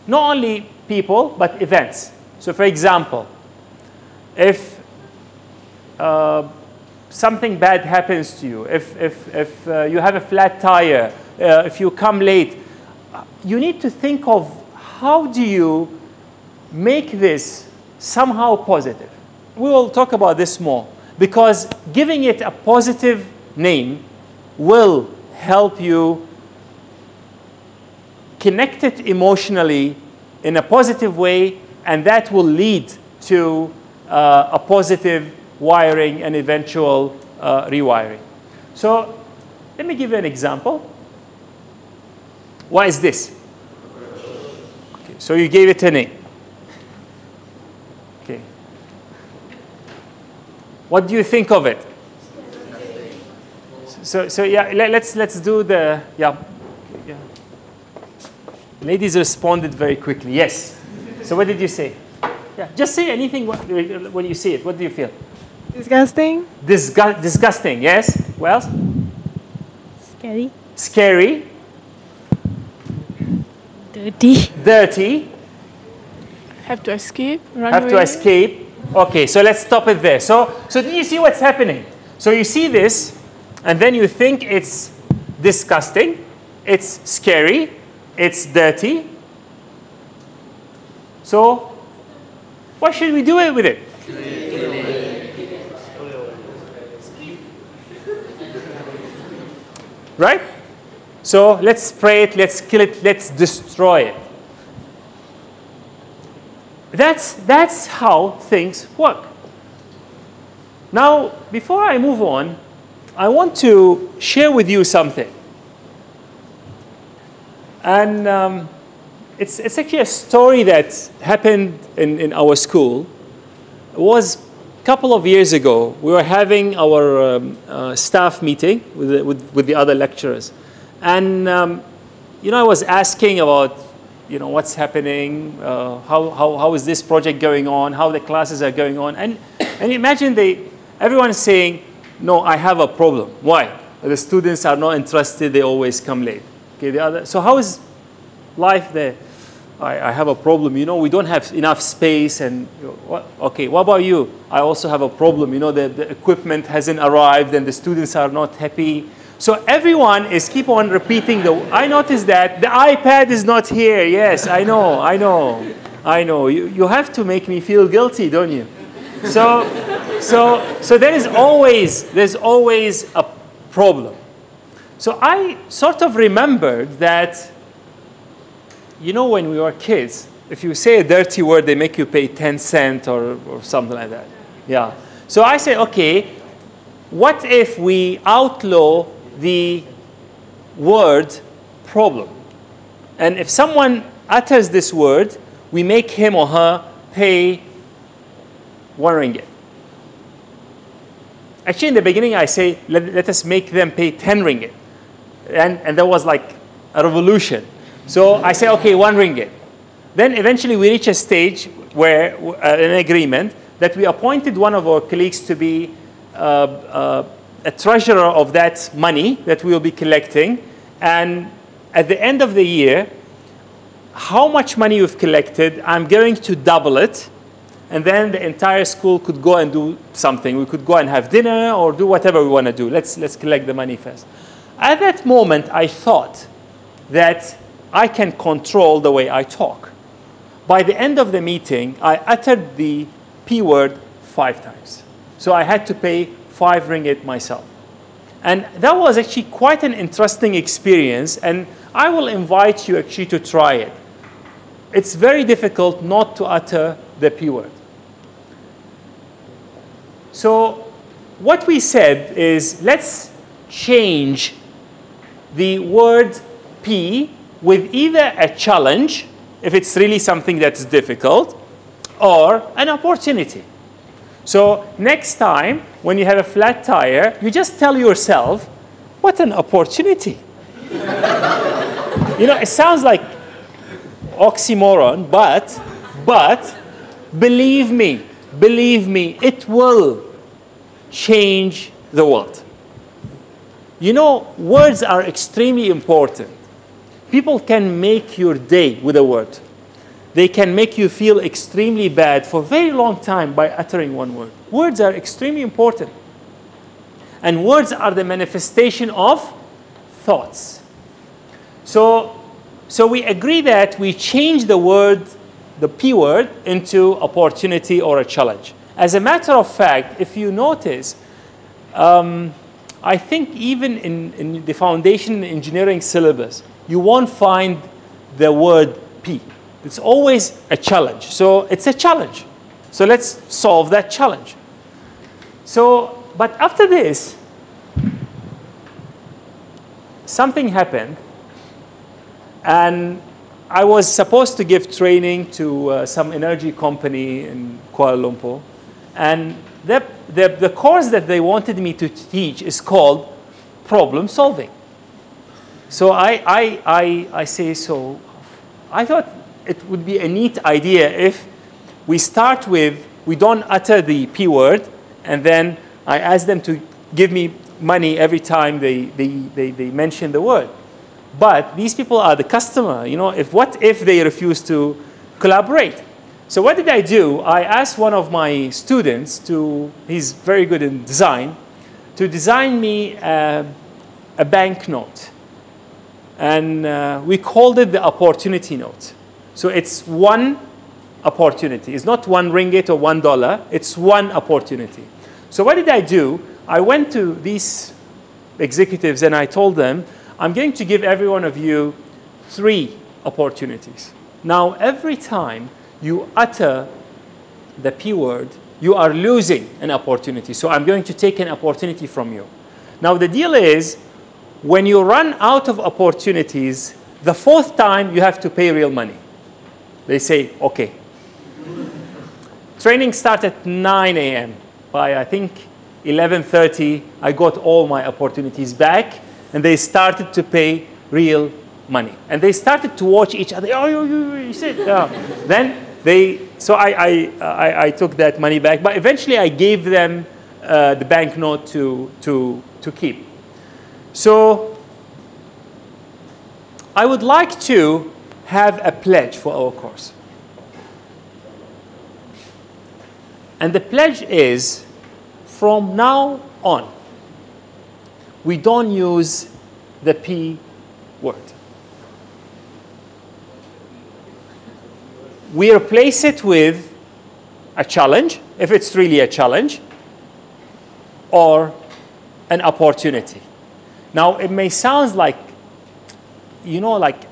Not only people, but events. So for example, if something bad happens to you, if you have a flat tire, if you come late, you need to think of how do you make this somehow positive. We will talk about this more, because giving it a positive name will help you connect it emotionally in a positive way, and that will lead to a positive wiring and eventual rewiring. So let me give you an example. What is this? Okay, so you gave it a name. Okay. What do you think of it? So yeah, let's do the, yeah. Ladies responded very quickly, yes. So what did you say? Yeah, just say anything when you see it. What do you feel? Disgusting. Disgusting, yes. What else? Scary. Scary. Dirty. Dirty. Have to escape. Run away. Okay, so let's stop it there. So do you see what's happening? So you see this, and then you think it's disgusting, it's scary, it's dirty. So what should we do with it? Right? So let's spray it, let's kill it, let's destroy it. That's how things work. Now, before I move on, I want to share with you something. And it's actually a story that happened in our school. It was A couple of years ago, we were having our staff meeting with the other lecturers. And, I was asking about, what's happening, how is this project going on, how the classes are going on. And imagine everyone's saying, no, I have a problem. Why? The students are not interested. They always come late. Okay, so how is life there? I have a problem. We don't have enough space. And okay, what about you? I also have a problem. The equipment hasn't arrived and the students are not happy. So everyone is keep on repeating I noticed that the iPad is not here. Yes, I know. You have to make me feel guilty, don't you? So there's always a problem. So I sort of remembered that, when we were kids, if you say a dirty word, they make you pay 10 cents or something like that. Yeah. So I said, okay, what if we outlaw the word problem? And if someone utters this word, we make him or her pay 1 ringgit. Actually, in the beginning, I say, let us make them pay 10 ringgit. And there was like a revolution. So I say, okay, 1 ringgit. Then eventually we reach a stage where an agreement that we appointed one of our colleagues to be a treasurer of that money that we will be collecting. And at the end of the year, how much money you've collected, I'm going to double it. And then the entire school could go and do something. We could go and have dinner or do whatever we want to do. Let's collect the money first. At that moment, I thought that I can control the way I talk. By the end of the meeting, I uttered the P word 5 times. So I had to pay 5 ringgit myself. And that was actually quite an interesting experience. And I will invite you actually to try it. It's very difficult not to utter the P word. So what we said is, let's change the word P with either a challenge, if it's really something that's difficult, or an opportunity. So next time, when you have a flat tire, you just tell yourself, what an opportunity. It sounds like oxymoron, but believe me, it will change the world. Words are extremely important. People can make your day with a word. They can make you feel extremely bad for a very long time by uttering one word. Words are extremely important. And words are the manifestation of thoughts. So we agree that we change the word, the P word, into opportunity or a challenge. As a matter of fact, if you notice, I think even in the foundation engineering syllabus, you won't find the word P. It's always a challenge. So it's a challenge. So let's solve that challenge. So, but after this, something happened. And I was supposed to give training to some energy company in Kuala Lumpur. And the course that they wanted me to teach is called problem solving. So I say, so I thought it would be a neat idea if we start with, we don't utter the P word, and then I ask them to give me money every time they mention the word. But these people are the customer. What if they refuse to collaborate? So what did I do? I asked one of my students he's very good in design, to design me a banknote. And we called it the opportunity note. So it's one opportunity. It's not 1 ringgit or $1. It's one opportunity. So what did I do? I went to these executives and I told them, I'm going to give every one of you 3 opportunities. Now, every time you utter the P word, you are losing an opportunity. So I'm going to take an opportunity from you. Now, the deal is, when you run out of opportunities, the 4th time, you have to pay real money. They say, OK. Training starts at 9 a.m. by, I think, 11:30, I got all my opportunities back, and they started to pay real money. And they started to watch each other. Oh, you said. Then they, so I took that money back. But eventually, I gave them the banknote to keep. So I would like to have a pledge for our course. And the pledge is, from now on, we don't use the P word. We replace it with a challenge, if it's really a challenge, or an opportunity. Now, it may sound like, you know, like,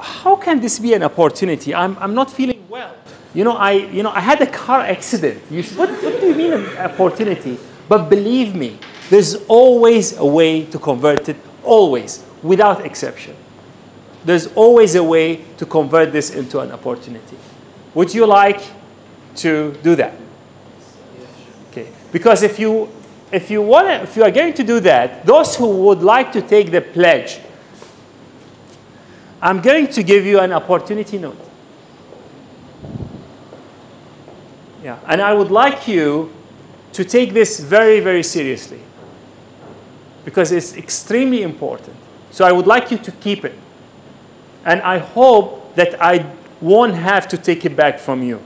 how can this be an opportunity? I'm not feeling well. I had a car accident. What do you mean an opportunity? But believe me, there's always a way to convert it, always, without exception. There's always a way to convert this into an opportunity. Would you like to do that? Okay. Because if you are going to do that, those who would like to take the pledge, I'm going to give you an opportunity note. Yeah, and I would like you to take this very, very seriously because it's extremely important. So I would like you to keep it. And I hope that I won't have to take it back from you.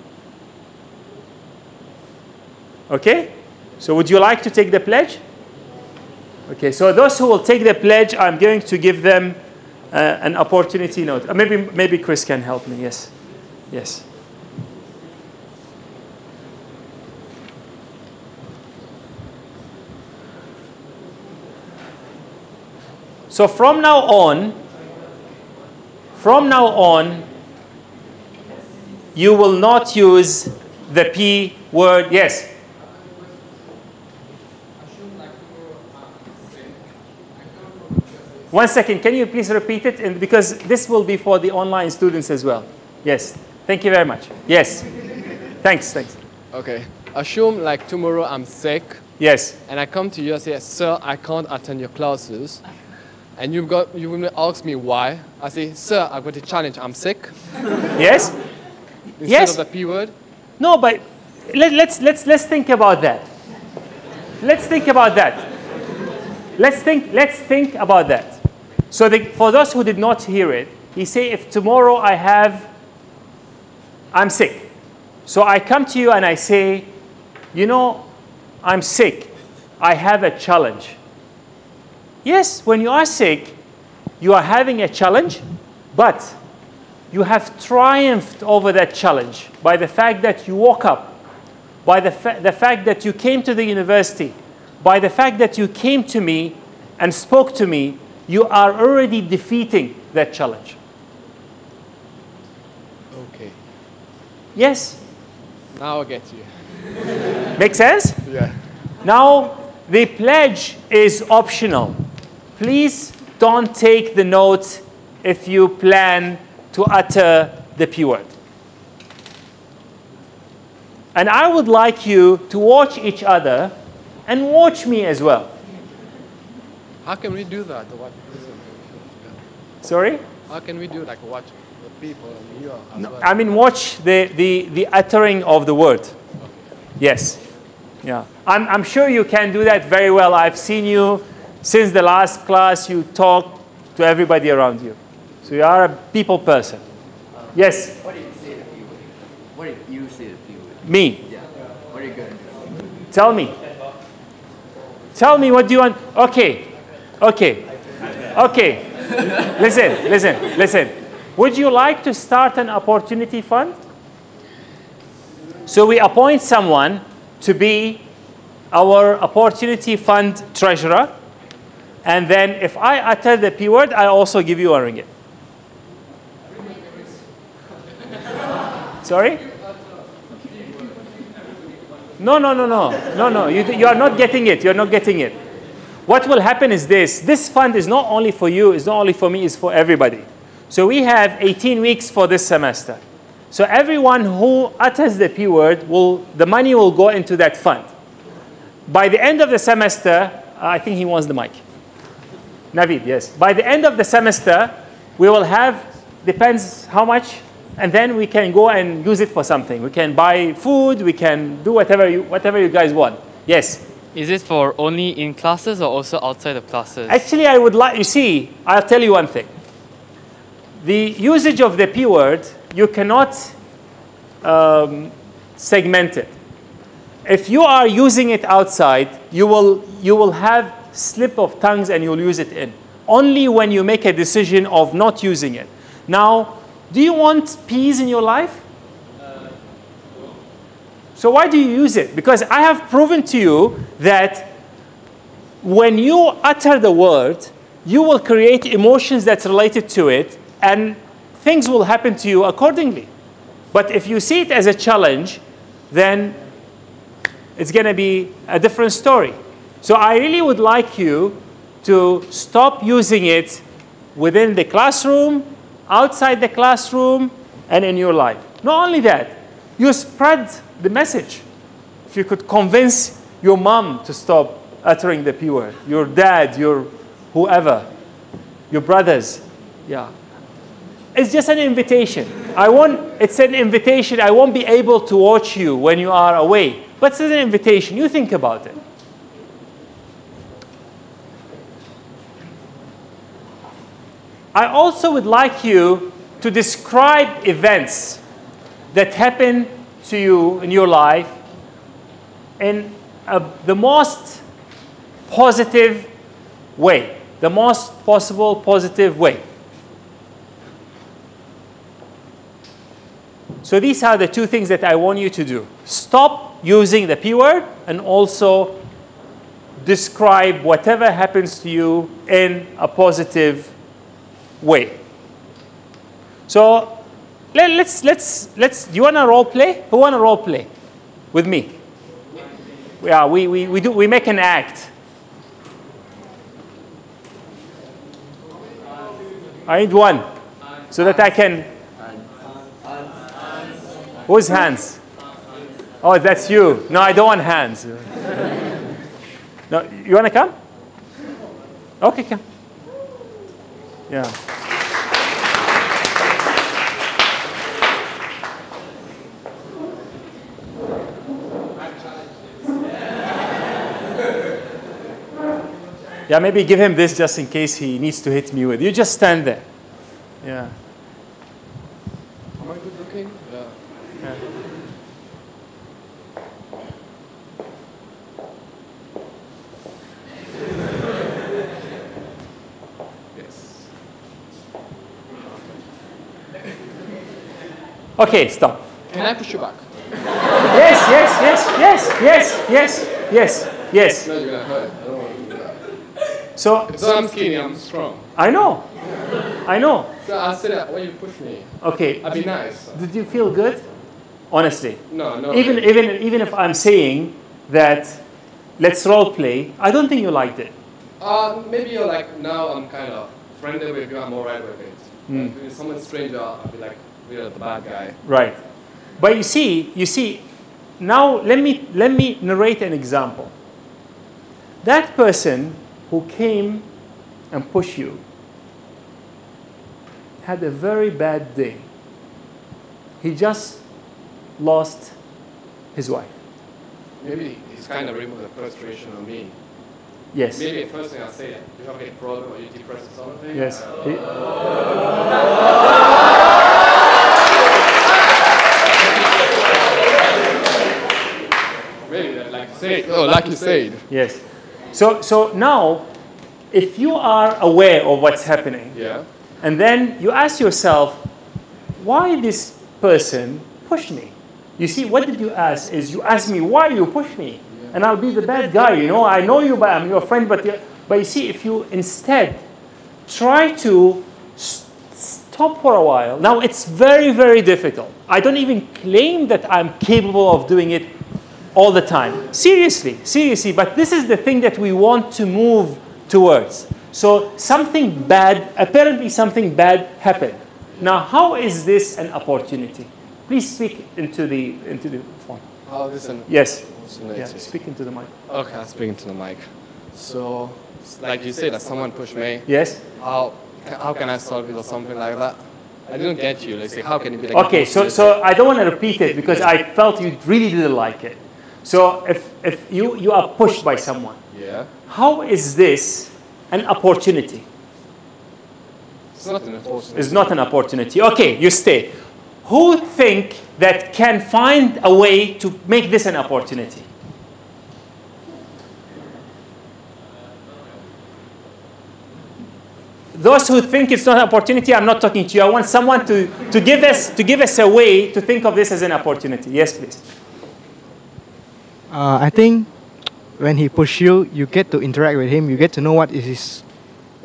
Okay? So would you like to take the pledge? Okay, so those who will take the pledge, I'm going to give them an opportunity note. Maybe Chris can help me, yes. Yes. So from now on, you will not use the P word. Yes. One second. Can you please repeat it? And because this will be for the online students as well. Yes. Thank you very much. Yes. Thanks. Okay. Assume like tomorrow I'm sick. Yes. And I come to you and say, sir, I can't attend your classes. And you will ask me why. I say, sir, I've got a challenge. I'm sick. Yes. Instead of the P word. No, but let's think about that. Let's think about that. So for those who did not hear it, he say, if tomorrow I'm sick. So I come to you and I say, I'm sick. I have a challenge. Yes, when you are sick, you are having a challenge, but you have triumphed over that challenge by the fact that you woke up, by the fact that you came to the university, by the fact that you came to me and spoke to me. You are already defeating that challenge. Okay. Yes? Now I get you. Make sense? Yeah. Now, the pledge is optional. Please don't take the note if you plan to utter the P word. And I would like you to watch each other and watch me as well. How can we do that? Sorry? How can we do like watch the people and you as well? I mean watch the uttering of the word. Okay. Yes. Yeah. I'm sure you can do that very well. I've seen you since the last class. You talk to everybody around you. So you are a people person. Yes? What if you say the P word? What if you say the P word? Me? Yeah. What are you going to do? Tell me. Tell me what do you want. Okay. Listen. Would you like to start an opportunity fund? So we appoint someone to be our opportunity fund treasurer. And then if I utter the P word, I also give you a ringgit. Sorry? No. You are not getting it. You are not getting it. What will happen is this. This fund is not only for you. It's not only for me. It's for everybody. So we have 18 weeks for this semester. So everyone who utters the P word, the money will go into that fund. By the end of the semester, I think he wants the mic. Navid, yes. By the end of the semester, we will have, depends how much, and then we can go and use it for something. We can buy food, we can do whatever you guys want. Yes? Is this for only in classes or also outside of classes? Actually, I would like, you see, I'll tell you one thing. The usage of the P word, you cannot segment it. If you are using it outside, you will have slip of tongues and you'll use it in. Only when you make a decision of not using it. Now, do you want P's in your life? So why do you use it? Because I have proven to you that when you utter the word, you will create emotions that's related to it, and things will happen to you accordingly. But if you see it as a challenge, then it's going to be a different story. So I really would like you to stop using it within the classroom, outside the classroom, and in your life. Not only that, you spread the message. If you could convince your mom to stop uttering the P word, your dad, your whoever, your brothers, yeah. It's just an invitation. It's an invitation. I won't be able to watch you when you are away. But it's an invitation. You think about it. I also would like you to describe events that happen to you in your life in the most positive way, the most possible positive way. So these are the two things that I want you to do. Stop using the P word and also describe whatever happens to you in a positive way. So let's do you want to role play? Who want to role play with me? Yeah, we make an act. I need one so that I can. Who's hands? Oh, that's you. No, I don't want hands. No, you want to come? Okay, come. Yeah. Yeah, maybe give him this just in case he needs to hit me with. You just stand there. Yeah. Am I good looking? Yeah. Yeah. Okay, stop. Can I push you back? Yes, yes, yes, yes, yes, yes, yes, yes. No, you're gonna hurt. I don't want to do that. So I'm skinny, I'm strong. I know. I know. So I said that when you push me. Okay. I'd be nice. Did you feel good? Honestly. No, no. Even if I'm saying that let's role play, I don't think you liked it. Maybe you're like, now I'm kind of friendly with you, I'm alright with it. Mm. Like, if someone's stranger, I'll be like, we're the bad guy. Right. But you see, now let me narrate an example. That person who came and pushed you had a very bad day. He just lost his wife. Maybe he's kind of removed the frustration on me. Yes. Maybe the first thing I say, you have a problem or you're depressed or something. Yes. Oh, like you said. Yes. So now, if you are aware of what's happening, yeah, and then you ask yourself, why this person pushed me? You see, what did you ask? Is you ask me, why you push me? Yeah. And I'll be the bad guy, you know. I know you, but I'm your friend. But you see, if you instead try to stop for a while. Now, it's very, very difficult. I don't even claim that I'm capable of doing it all the time. Seriously, seriously. But this is the thing that we want to move towards. So something bad, apparently something bad happened. Now, how is this an opportunity? Please speak into the phone. Oh, listen. Yes. Yeah, speak into the mic. Okay, I'll speak into the mic. So, like you said, that someone pushed me. Yes. How can I solve it or something like that? I didn't get you. Let's say, how can it be like? Okay, so I don't want to repeat it because I felt you really didn't like it. So if you are pushed by someone, yeah. How is this an opportunity? It's not an opportunity. It's not an opportunity. Okay, you stay. Who think that can find a way to make this an opportunity? Those who think it's not an opportunity, I'm not talking to you. I want someone to give us a way to think of this as an opportunity. Yes, please. I think when he pushes you, you get to interact with him. You get to know what is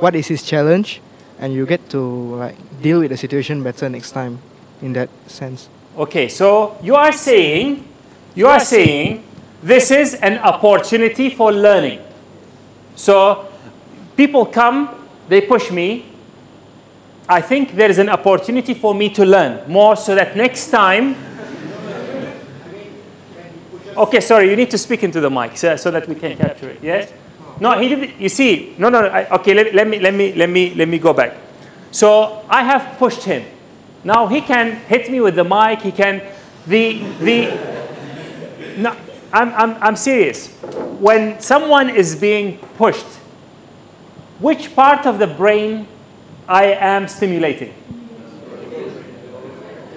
his challenge, and you get to like deal with the situation better next time. In that sense. Okay, so you are saying this is an opportunity for learning. So people come. They push me. I think there is an opportunity for me to learn more so that next time... Okay, sorry, you need to speak into the mic so that we can capture it. Yes? No, he didn't. You see, no. Okay, let me go back. So I have pushed him. Now he can hit me with the mic. He can... No, I'm serious. When someone is being pushed, which part of the brain I am stimulating?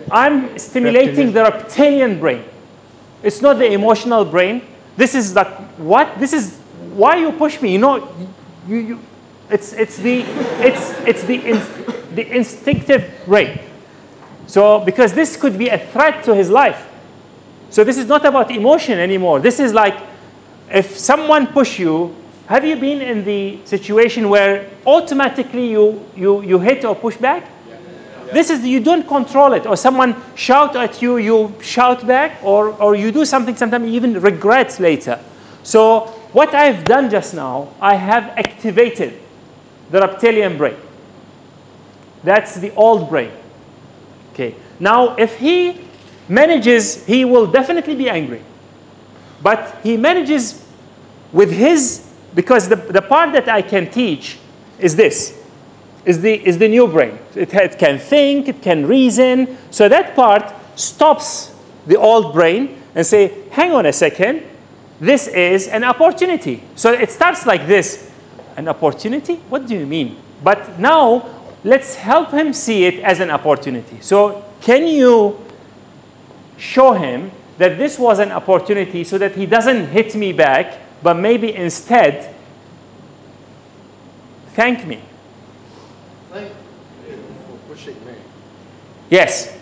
I'm stimulating the reptilian brain. It's not the emotional brain. This is like, what? This is why you push me. You know, it's the instinctive brain. So because this could be a threat to his life. So this is not about emotion anymore. This is like, if someone push you, have you been in the situation where automatically you hit or push back? Yeah. Yeah. This is, you don't control it. Or someone shout at you, you shout back, or you do something sometimes you even regret later. So what I've done just now, I have activated the reptilian brain. That's the old brain. Okay. Now, if he manages, he will definitely be angry. But he manages with his... Because the part that I can teach is this, is the new brain. It can think, it can reason. So that part stops the old brain and say, hang on a second, this is an opportunity. So it starts like this, an opportunity? What do you mean? But now let's help him see it as an opportunity. So can you show him that this was an opportunity so that he doesn't hit me back? But maybe instead, thank me. Thank you for pushing me. Yes.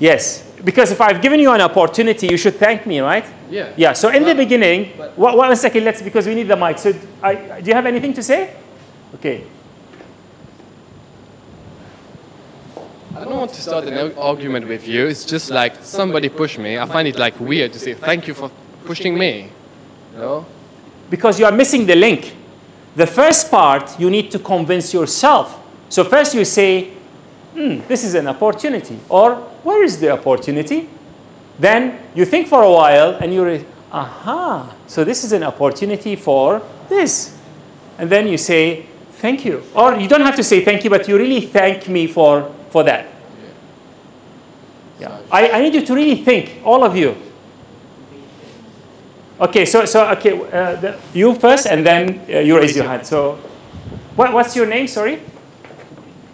Yes. Because if I've given you an opportunity, you should thank me, right? Yeah. Yeah. So in the beginning, one second, because we need the mic. So do you have anything to say? Okay. I don't want to start an argument with you. It's just like somebody pushed me. I find it like weird to say thank you for pushing me. No. Because you are missing the link. The first part, you need to convince yourself. So first you say, this is an opportunity. Or, where is the opportunity? Then you think for a while, and you're, aha, so this is an opportunity for this. And then you say, thank you. Or you don't have to say thank you, but you really thank me for that. Yeah. I need you to really think, all of you. Okay, you first, and then you raise your hand. So, what's your name? Sorry.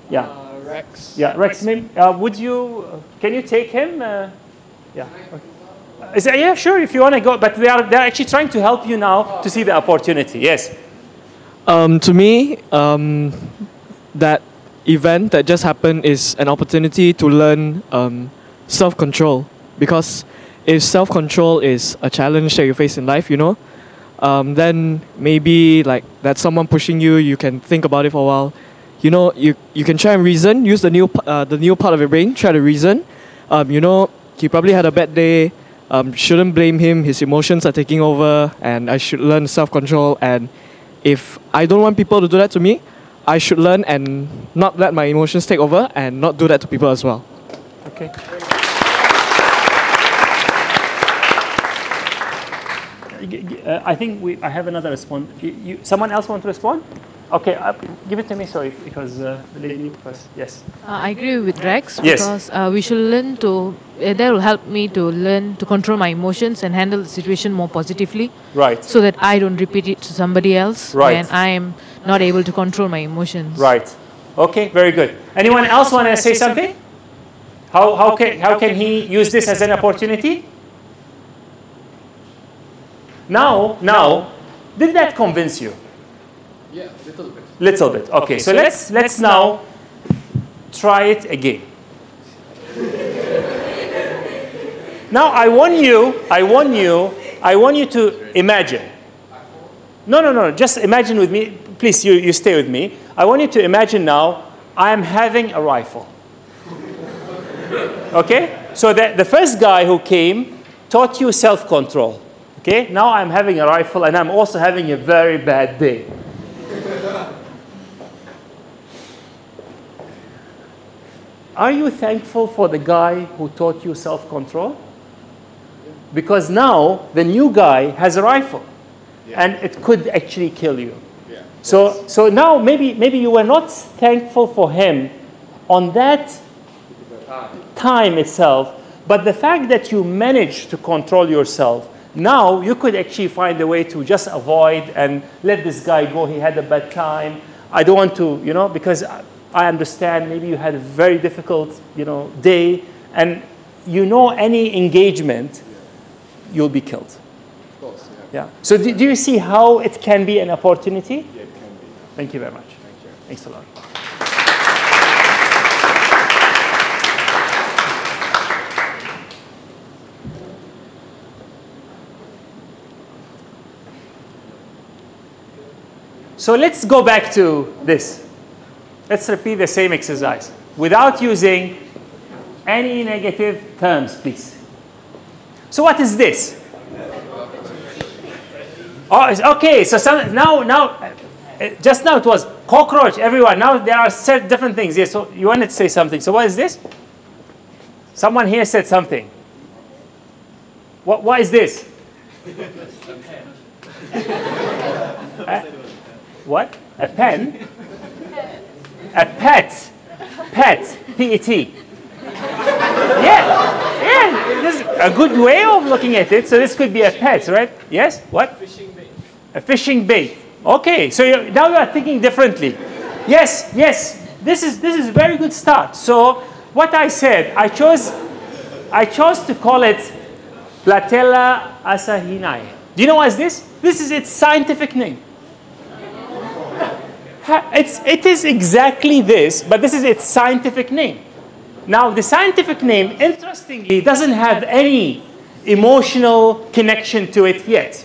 Yeah. Rex. Yeah, Rex. Can you take him? Yeah. Okay. Yeah, sure. If you want to go, but they're actually trying to help you now to see the opportunity. Yes. To me, that event that just happened is an opportunity to learn self-control, because if self-control is a challenge that you face in life, then maybe like that's someone pushing you, you can think about it for a while. You can try and reason, use the new part of your brain, try to reason. He probably had a bad day, shouldn't blame him, his emotions are taking over, and I should learn self-control. And if I don't want people to do that to me, I should learn and not let my emotions take over and not do that to people as well. Okay. I think I have another response. Someone else want to respond? Okay, give it to me, sorry, because the lady first. Yes. I agree with Rex because we should learn to, that will help me to learn to control my emotions and handle the situation more positively. Right. So that I don't repeat it to somebody else. Right. And I am not able to control my emotions. Right. Okay, very good. Anyone else want to say something? How can he use this as an opportunity? Now, did that convince you? Yeah, a little bit. Little bit. Okay, so let's now try it again. Now I want you to imagine. No, just imagine with me. Please, you stay with me. I want you to imagine now I am having a rifle. Okay? So the first guy who came taught you self-control. Okay? Now I'm having a rifle and I'm also having a very bad day. Are you thankful for the guy who taught you self-control? Because now the new guy has a rifle, and it could actually kill you. Yeah. So now maybe you were not thankful for him on that time itself, but the fact that you managed to control yourself, now you could actually find a way to just avoid and let this guy go. He had a bad time. I don't want to, you know, because I understand maybe you had a very difficult, you know, day, and you know any engagement, you'll be killed. Of course, yeah. So do you see how it can be an opportunity? Yeah, it can be. Thank you very much. Thank you. Thanks a lot. So let's go back to this. Let's repeat the same exercise without using any negative terms, please. So what is this? Oh, okay, so just now it was cockroach, everyone. Now there are different things. Yes, so you wanted to say something. So what is this? Someone here said something. What is this? What? A pen? A pet. Pet. P-E-T. Yeah. This is a good way of looking at it. So this could be a pet, right? Yes? What? Fishing bait. A fishing bait. Okay. So now you are thinking differently. Yes. Yes. This is a very good start. So what I said, I chose to call it Platella Asahinae. Do you know what is this? This is its scientific name. It is exactly this, but this is its scientific name. Now, the scientific name, interestingly, doesn't have any emotional connection to it yet.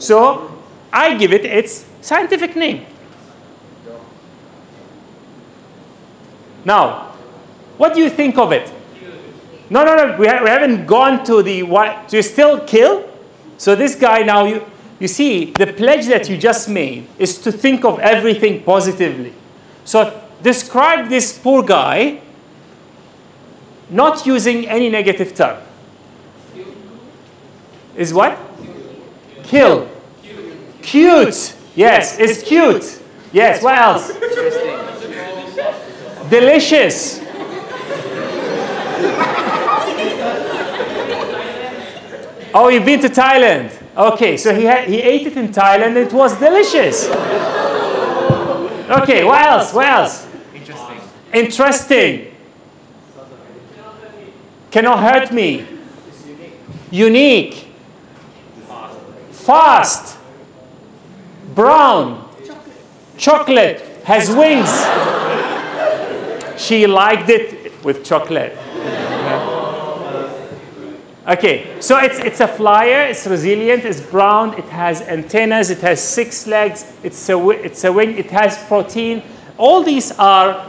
So, I give it its scientific name. Now, what do you think of it? No, we haven't gone to the what. Do you still kill? So this guy now, you see, the pledge that you just made is to think of everything positively. So describe this poor guy not using any negative term. Is what? Kill. Cute. Yes, it's cute. Yes, what else? Delicious. Oh, you've been to Thailand. Okay, so he ate it in Thailand. It was delicious. Okay, what else? What else? Interesting. Interesting. Cannot hurt me. Unique. Fast. Brown. Chocolate. Has wings. She liked it with chocolate. Okay, so it's a flyer, it's resilient, it's brown, it has antennas, it has 6 legs, it's a wing, it has protein. All these are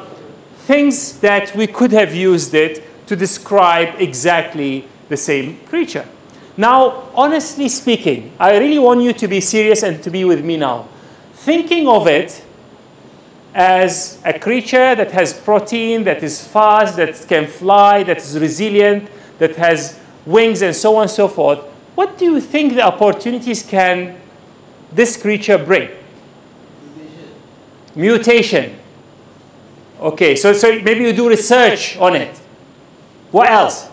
things that we could have used it to describe exactly the same creature. Now, honestly speaking, I really want you to be serious and to be with me now. Thinking of it as a creature that has protein, that is fast, that can fly, that is resilient, that has wings, and so on and so forth. What do you think the opportunities can this creature bring? Mutation. Okay, so maybe you do research on it. What else?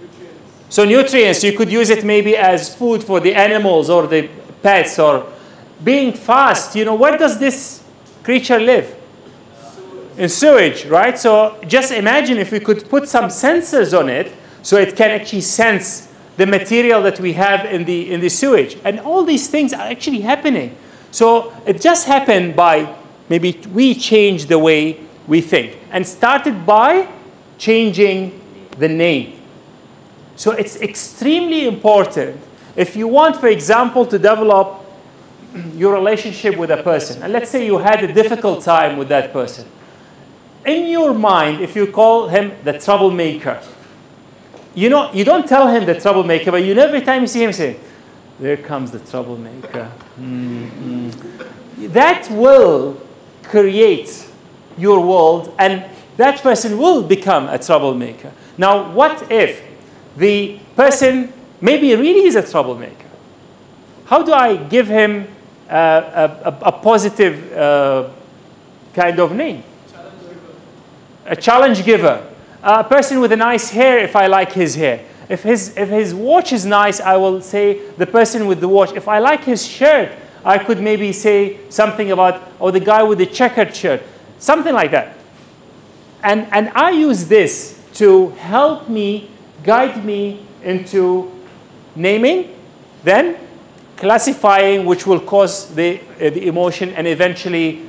Nutrients. So nutrients, you could use it maybe as food for the animals or the pets, or being fast. You know, where does this creature live? In sewage, right? So just imagine if we could put some sensors on it so it can actually sense the material that we have in the sewage. And all these things are actually happening. So it just happened by maybe we changed the way we think, and started by changing the name. So it's extremely important if you want, for example, to develop your relationship with a person. And let's say you had a difficult time with that person. In your mind, if you call him the troublemaker, you know, you don't tell him the troublemaker, but you know every time you see him say, "There comes the troublemaker." That will create your world, and that person will become a troublemaker. Now, what if the person maybe really is a troublemaker? How do I give him a positive kind of name? Challenge giver. A challenge giver. A person with a nice hair, if I like his hair. If his watch is nice, I will say the person with the watch. If I like his shirt, I could maybe say something about, oh, the guy with the checkered shirt. Something like that. And I use this to help me, guide me into naming, then classifying, which will cause the emotion, and eventually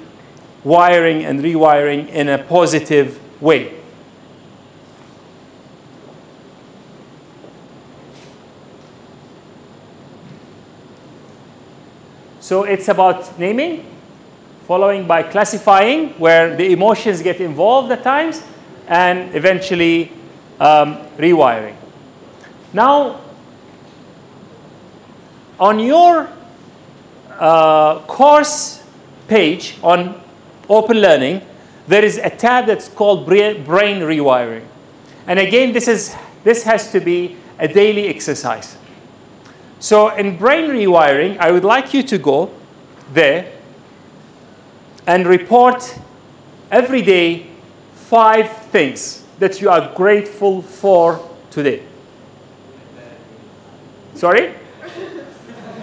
wiring and rewiring in a positive way. So it's about naming, following by classifying, where the emotions get involved at times, and eventually rewiring. Now, on your course page on Open Learning, there is a tab that's called Brain Rewiring. And again, this has to be a daily exercise. So in brain rewiring, I would like you to go there and report every day 5 things that you are grateful for today. Sorry?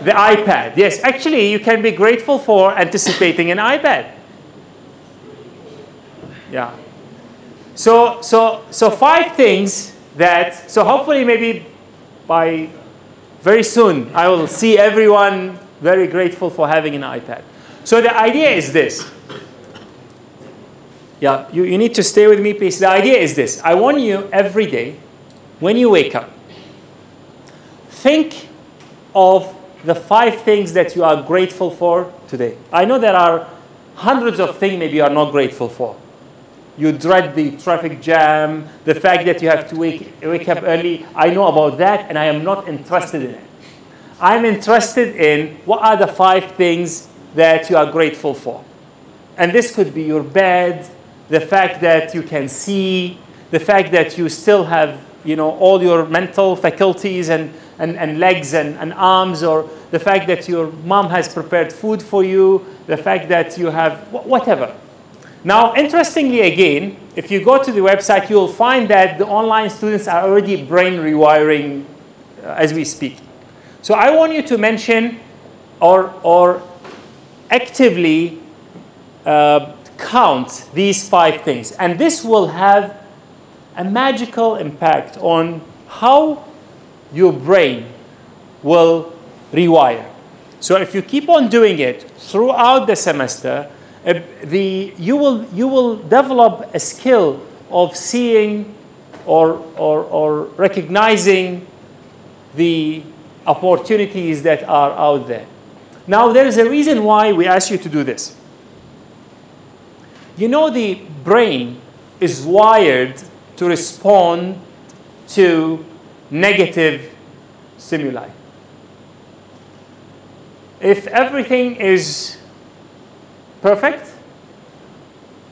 The iPad. Yes, actually, you can be grateful for anticipating an iPad. Yeah. So 5 things that, so hopefully maybe by very soon, I will see everyone very grateful for having an iPad. So the idea is this. Yeah, you need to stay with me, please. The idea is this. I want you every day, when you wake up, think of the 5 things that you are grateful for today. I know there are hundreds of things maybe you are not grateful for. You dread the traffic jam, the fact that you have to wake up early. I know about that, and I am not interested in it. I'm interested in what are the 5 things that you are grateful for. And this could be your bed, the fact that you can see, the fact that you still have, you know, all your mental faculties and legs and arms, or the fact that your mom has prepared food for you, the fact that you have whatever. Now, interestingly, again, if you go to the website, you'll find that the online students are already brain rewiring as we speak. So I want you to mention or actively count these 5 things. And this will have a magical impact on how your brain will rewire. So if you keep on doing it throughout the semester, you will develop a skill of seeing or recognizing the opportunities that are out there. Now, there is a reason why we ask you to do this. You know, the brain is wired to respond to negative stimuli. If everything is perfect,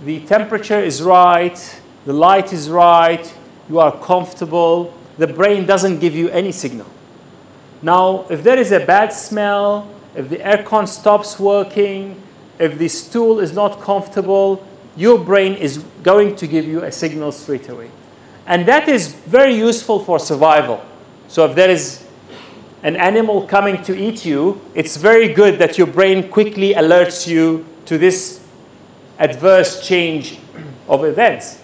the temperature is right, the light is right, you are comfortable, the brain doesn't give you any signal. Now, if there is a bad smell, if the aircon stops working, if the stool is not comfortable, your brain is going to give you a signal straight away. And that is very useful for survival. So if there is an animal coming to eat you, it's very good that your brain quickly alerts you to this adverse change of events.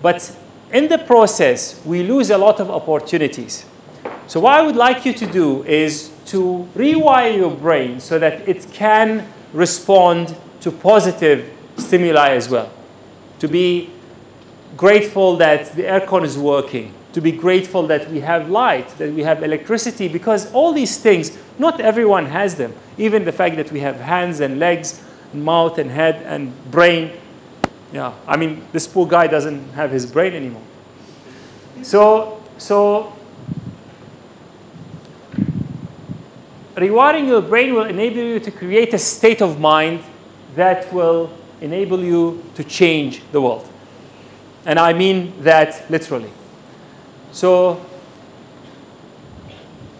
But in the process, we lose a lot of opportunities. So what I would like you to do is to rewire your brain so that it can respond to positive stimuli as well. To be grateful that the aircon is working, to be grateful that we have light, that we have electricity, because all these things, not everyone has them. Even the fact that we have hands and legs, mouth and head and brain. Yeah, I mean, this poor guy doesn't have his brain anymore. So rewiring your brain will enable you to create a state of mind that will enable you to change the world. And I mean that literally. So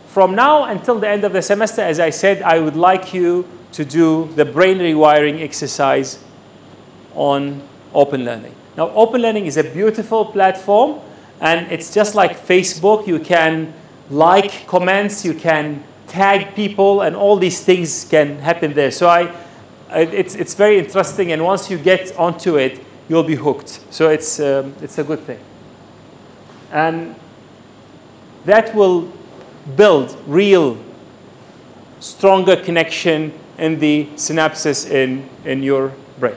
from now until the end of the semester, as I said, I would like you to do the brain rewiring exercise on Open Learning. Now, Open Learning is a beautiful platform, and it's just like Facebook. You can like comments, you can tag people, and all these things can happen there. So it's very interesting, and once you get onto it, you'll be hooked. So it's a good thing. And that will build real, stronger connection in the synapses in your brain.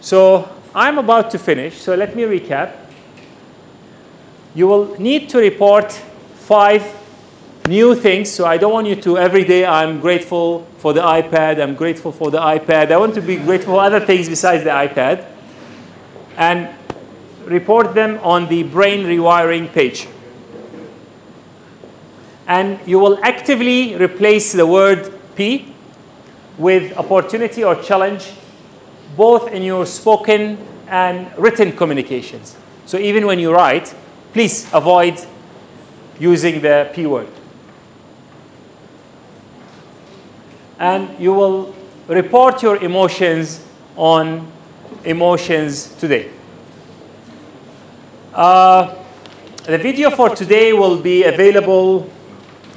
So I'm about to finish, so let me recap. You will need to report 5 new things, so I don't want you to every day, I'm grateful for the iPad, I'm grateful for the iPad. I want to be grateful for other things besides the iPad. And report them on the brain rewiring page. And you will actively replace the word P with opportunity or challenge, both in your spoken and written communications. So even when you write, please avoid using the P word. And you will report your emotions on Emotions Today. The video for today will be available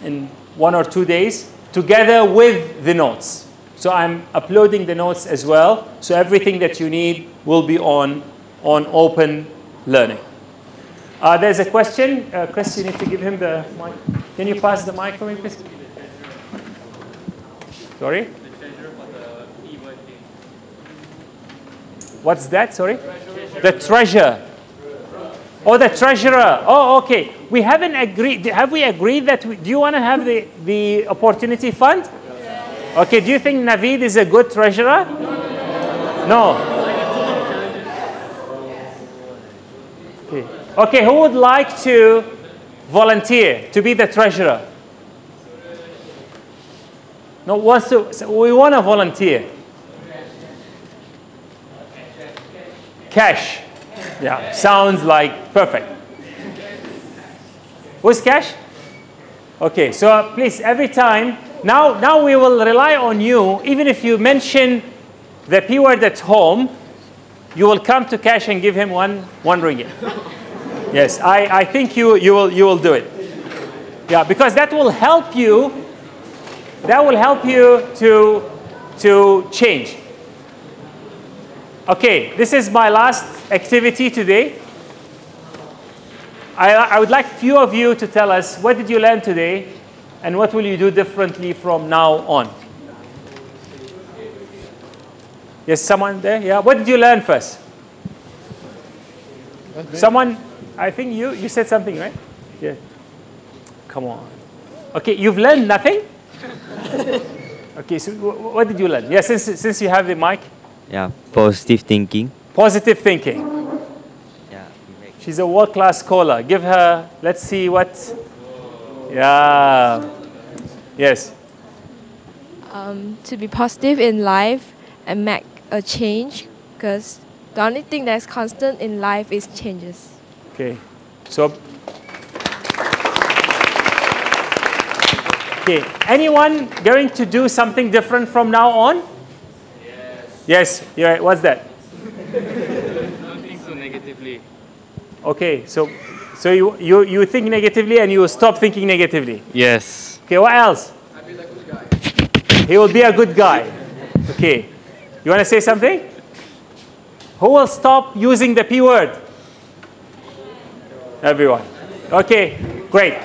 in 1 or 2 days, together with the notes. So I'm uploading the notes as well. So everything that you need will be on Open Learning. There's a question. Chris, you need to give him the mic. Can you pass the mic for me, please? Sorry? What's that? Sorry? The treasure. Oh, the treasurer. Oh, okay. We haven't agreed. Have we agreed that do you want to have the opportunity fund? Yeah. Okay, do you think Naveed is a good treasurer? No. Okay. Okay, who would like to volunteer to be the treasurer? No, we want to volunteer. Cash. Yeah, sounds like perfect. Who's Cash? Okay, so please, every time, now we will rely on you. Even if you mention the P word at home, you will come to Cash and give him one ringgit. Yes, I think you will do it. Yeah, because that will help you. That will help you to change. Okay, this is my last activity today. I would like few of you to tell us what did you learn today and what will you do differently from now on. Yes, someone there? Yeah, what did you learn first? Someone, I think you said something, right? Yeah. Come on. Okay, you've learned nothing? Okay, so what did you learn? Yeah, since you have the mic. Yeah, positive thinking. Positive thinking. Yeah. She's a world-class scholar. Give her, let's see what. Yeah. Yes. To be positive in life and make a change because the only thing that's constant in life is changes. Okay. So, okay. Anyone going to do something different from now on? Yes. Yes. What's that? Don't think so negatively. Okay. So you think negatively and you stop thinking negatively. Yes. Okay. What else? I'll be a good guy. He will be a good guy. Okay. You want to say something? Who will stop using the P word? Everyone. Okay. Great.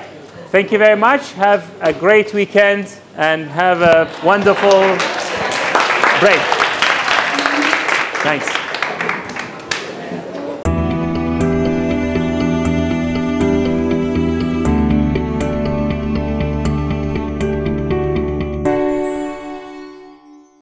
Thank you very much. Have a great weekend and have a wonderful break. Thanks.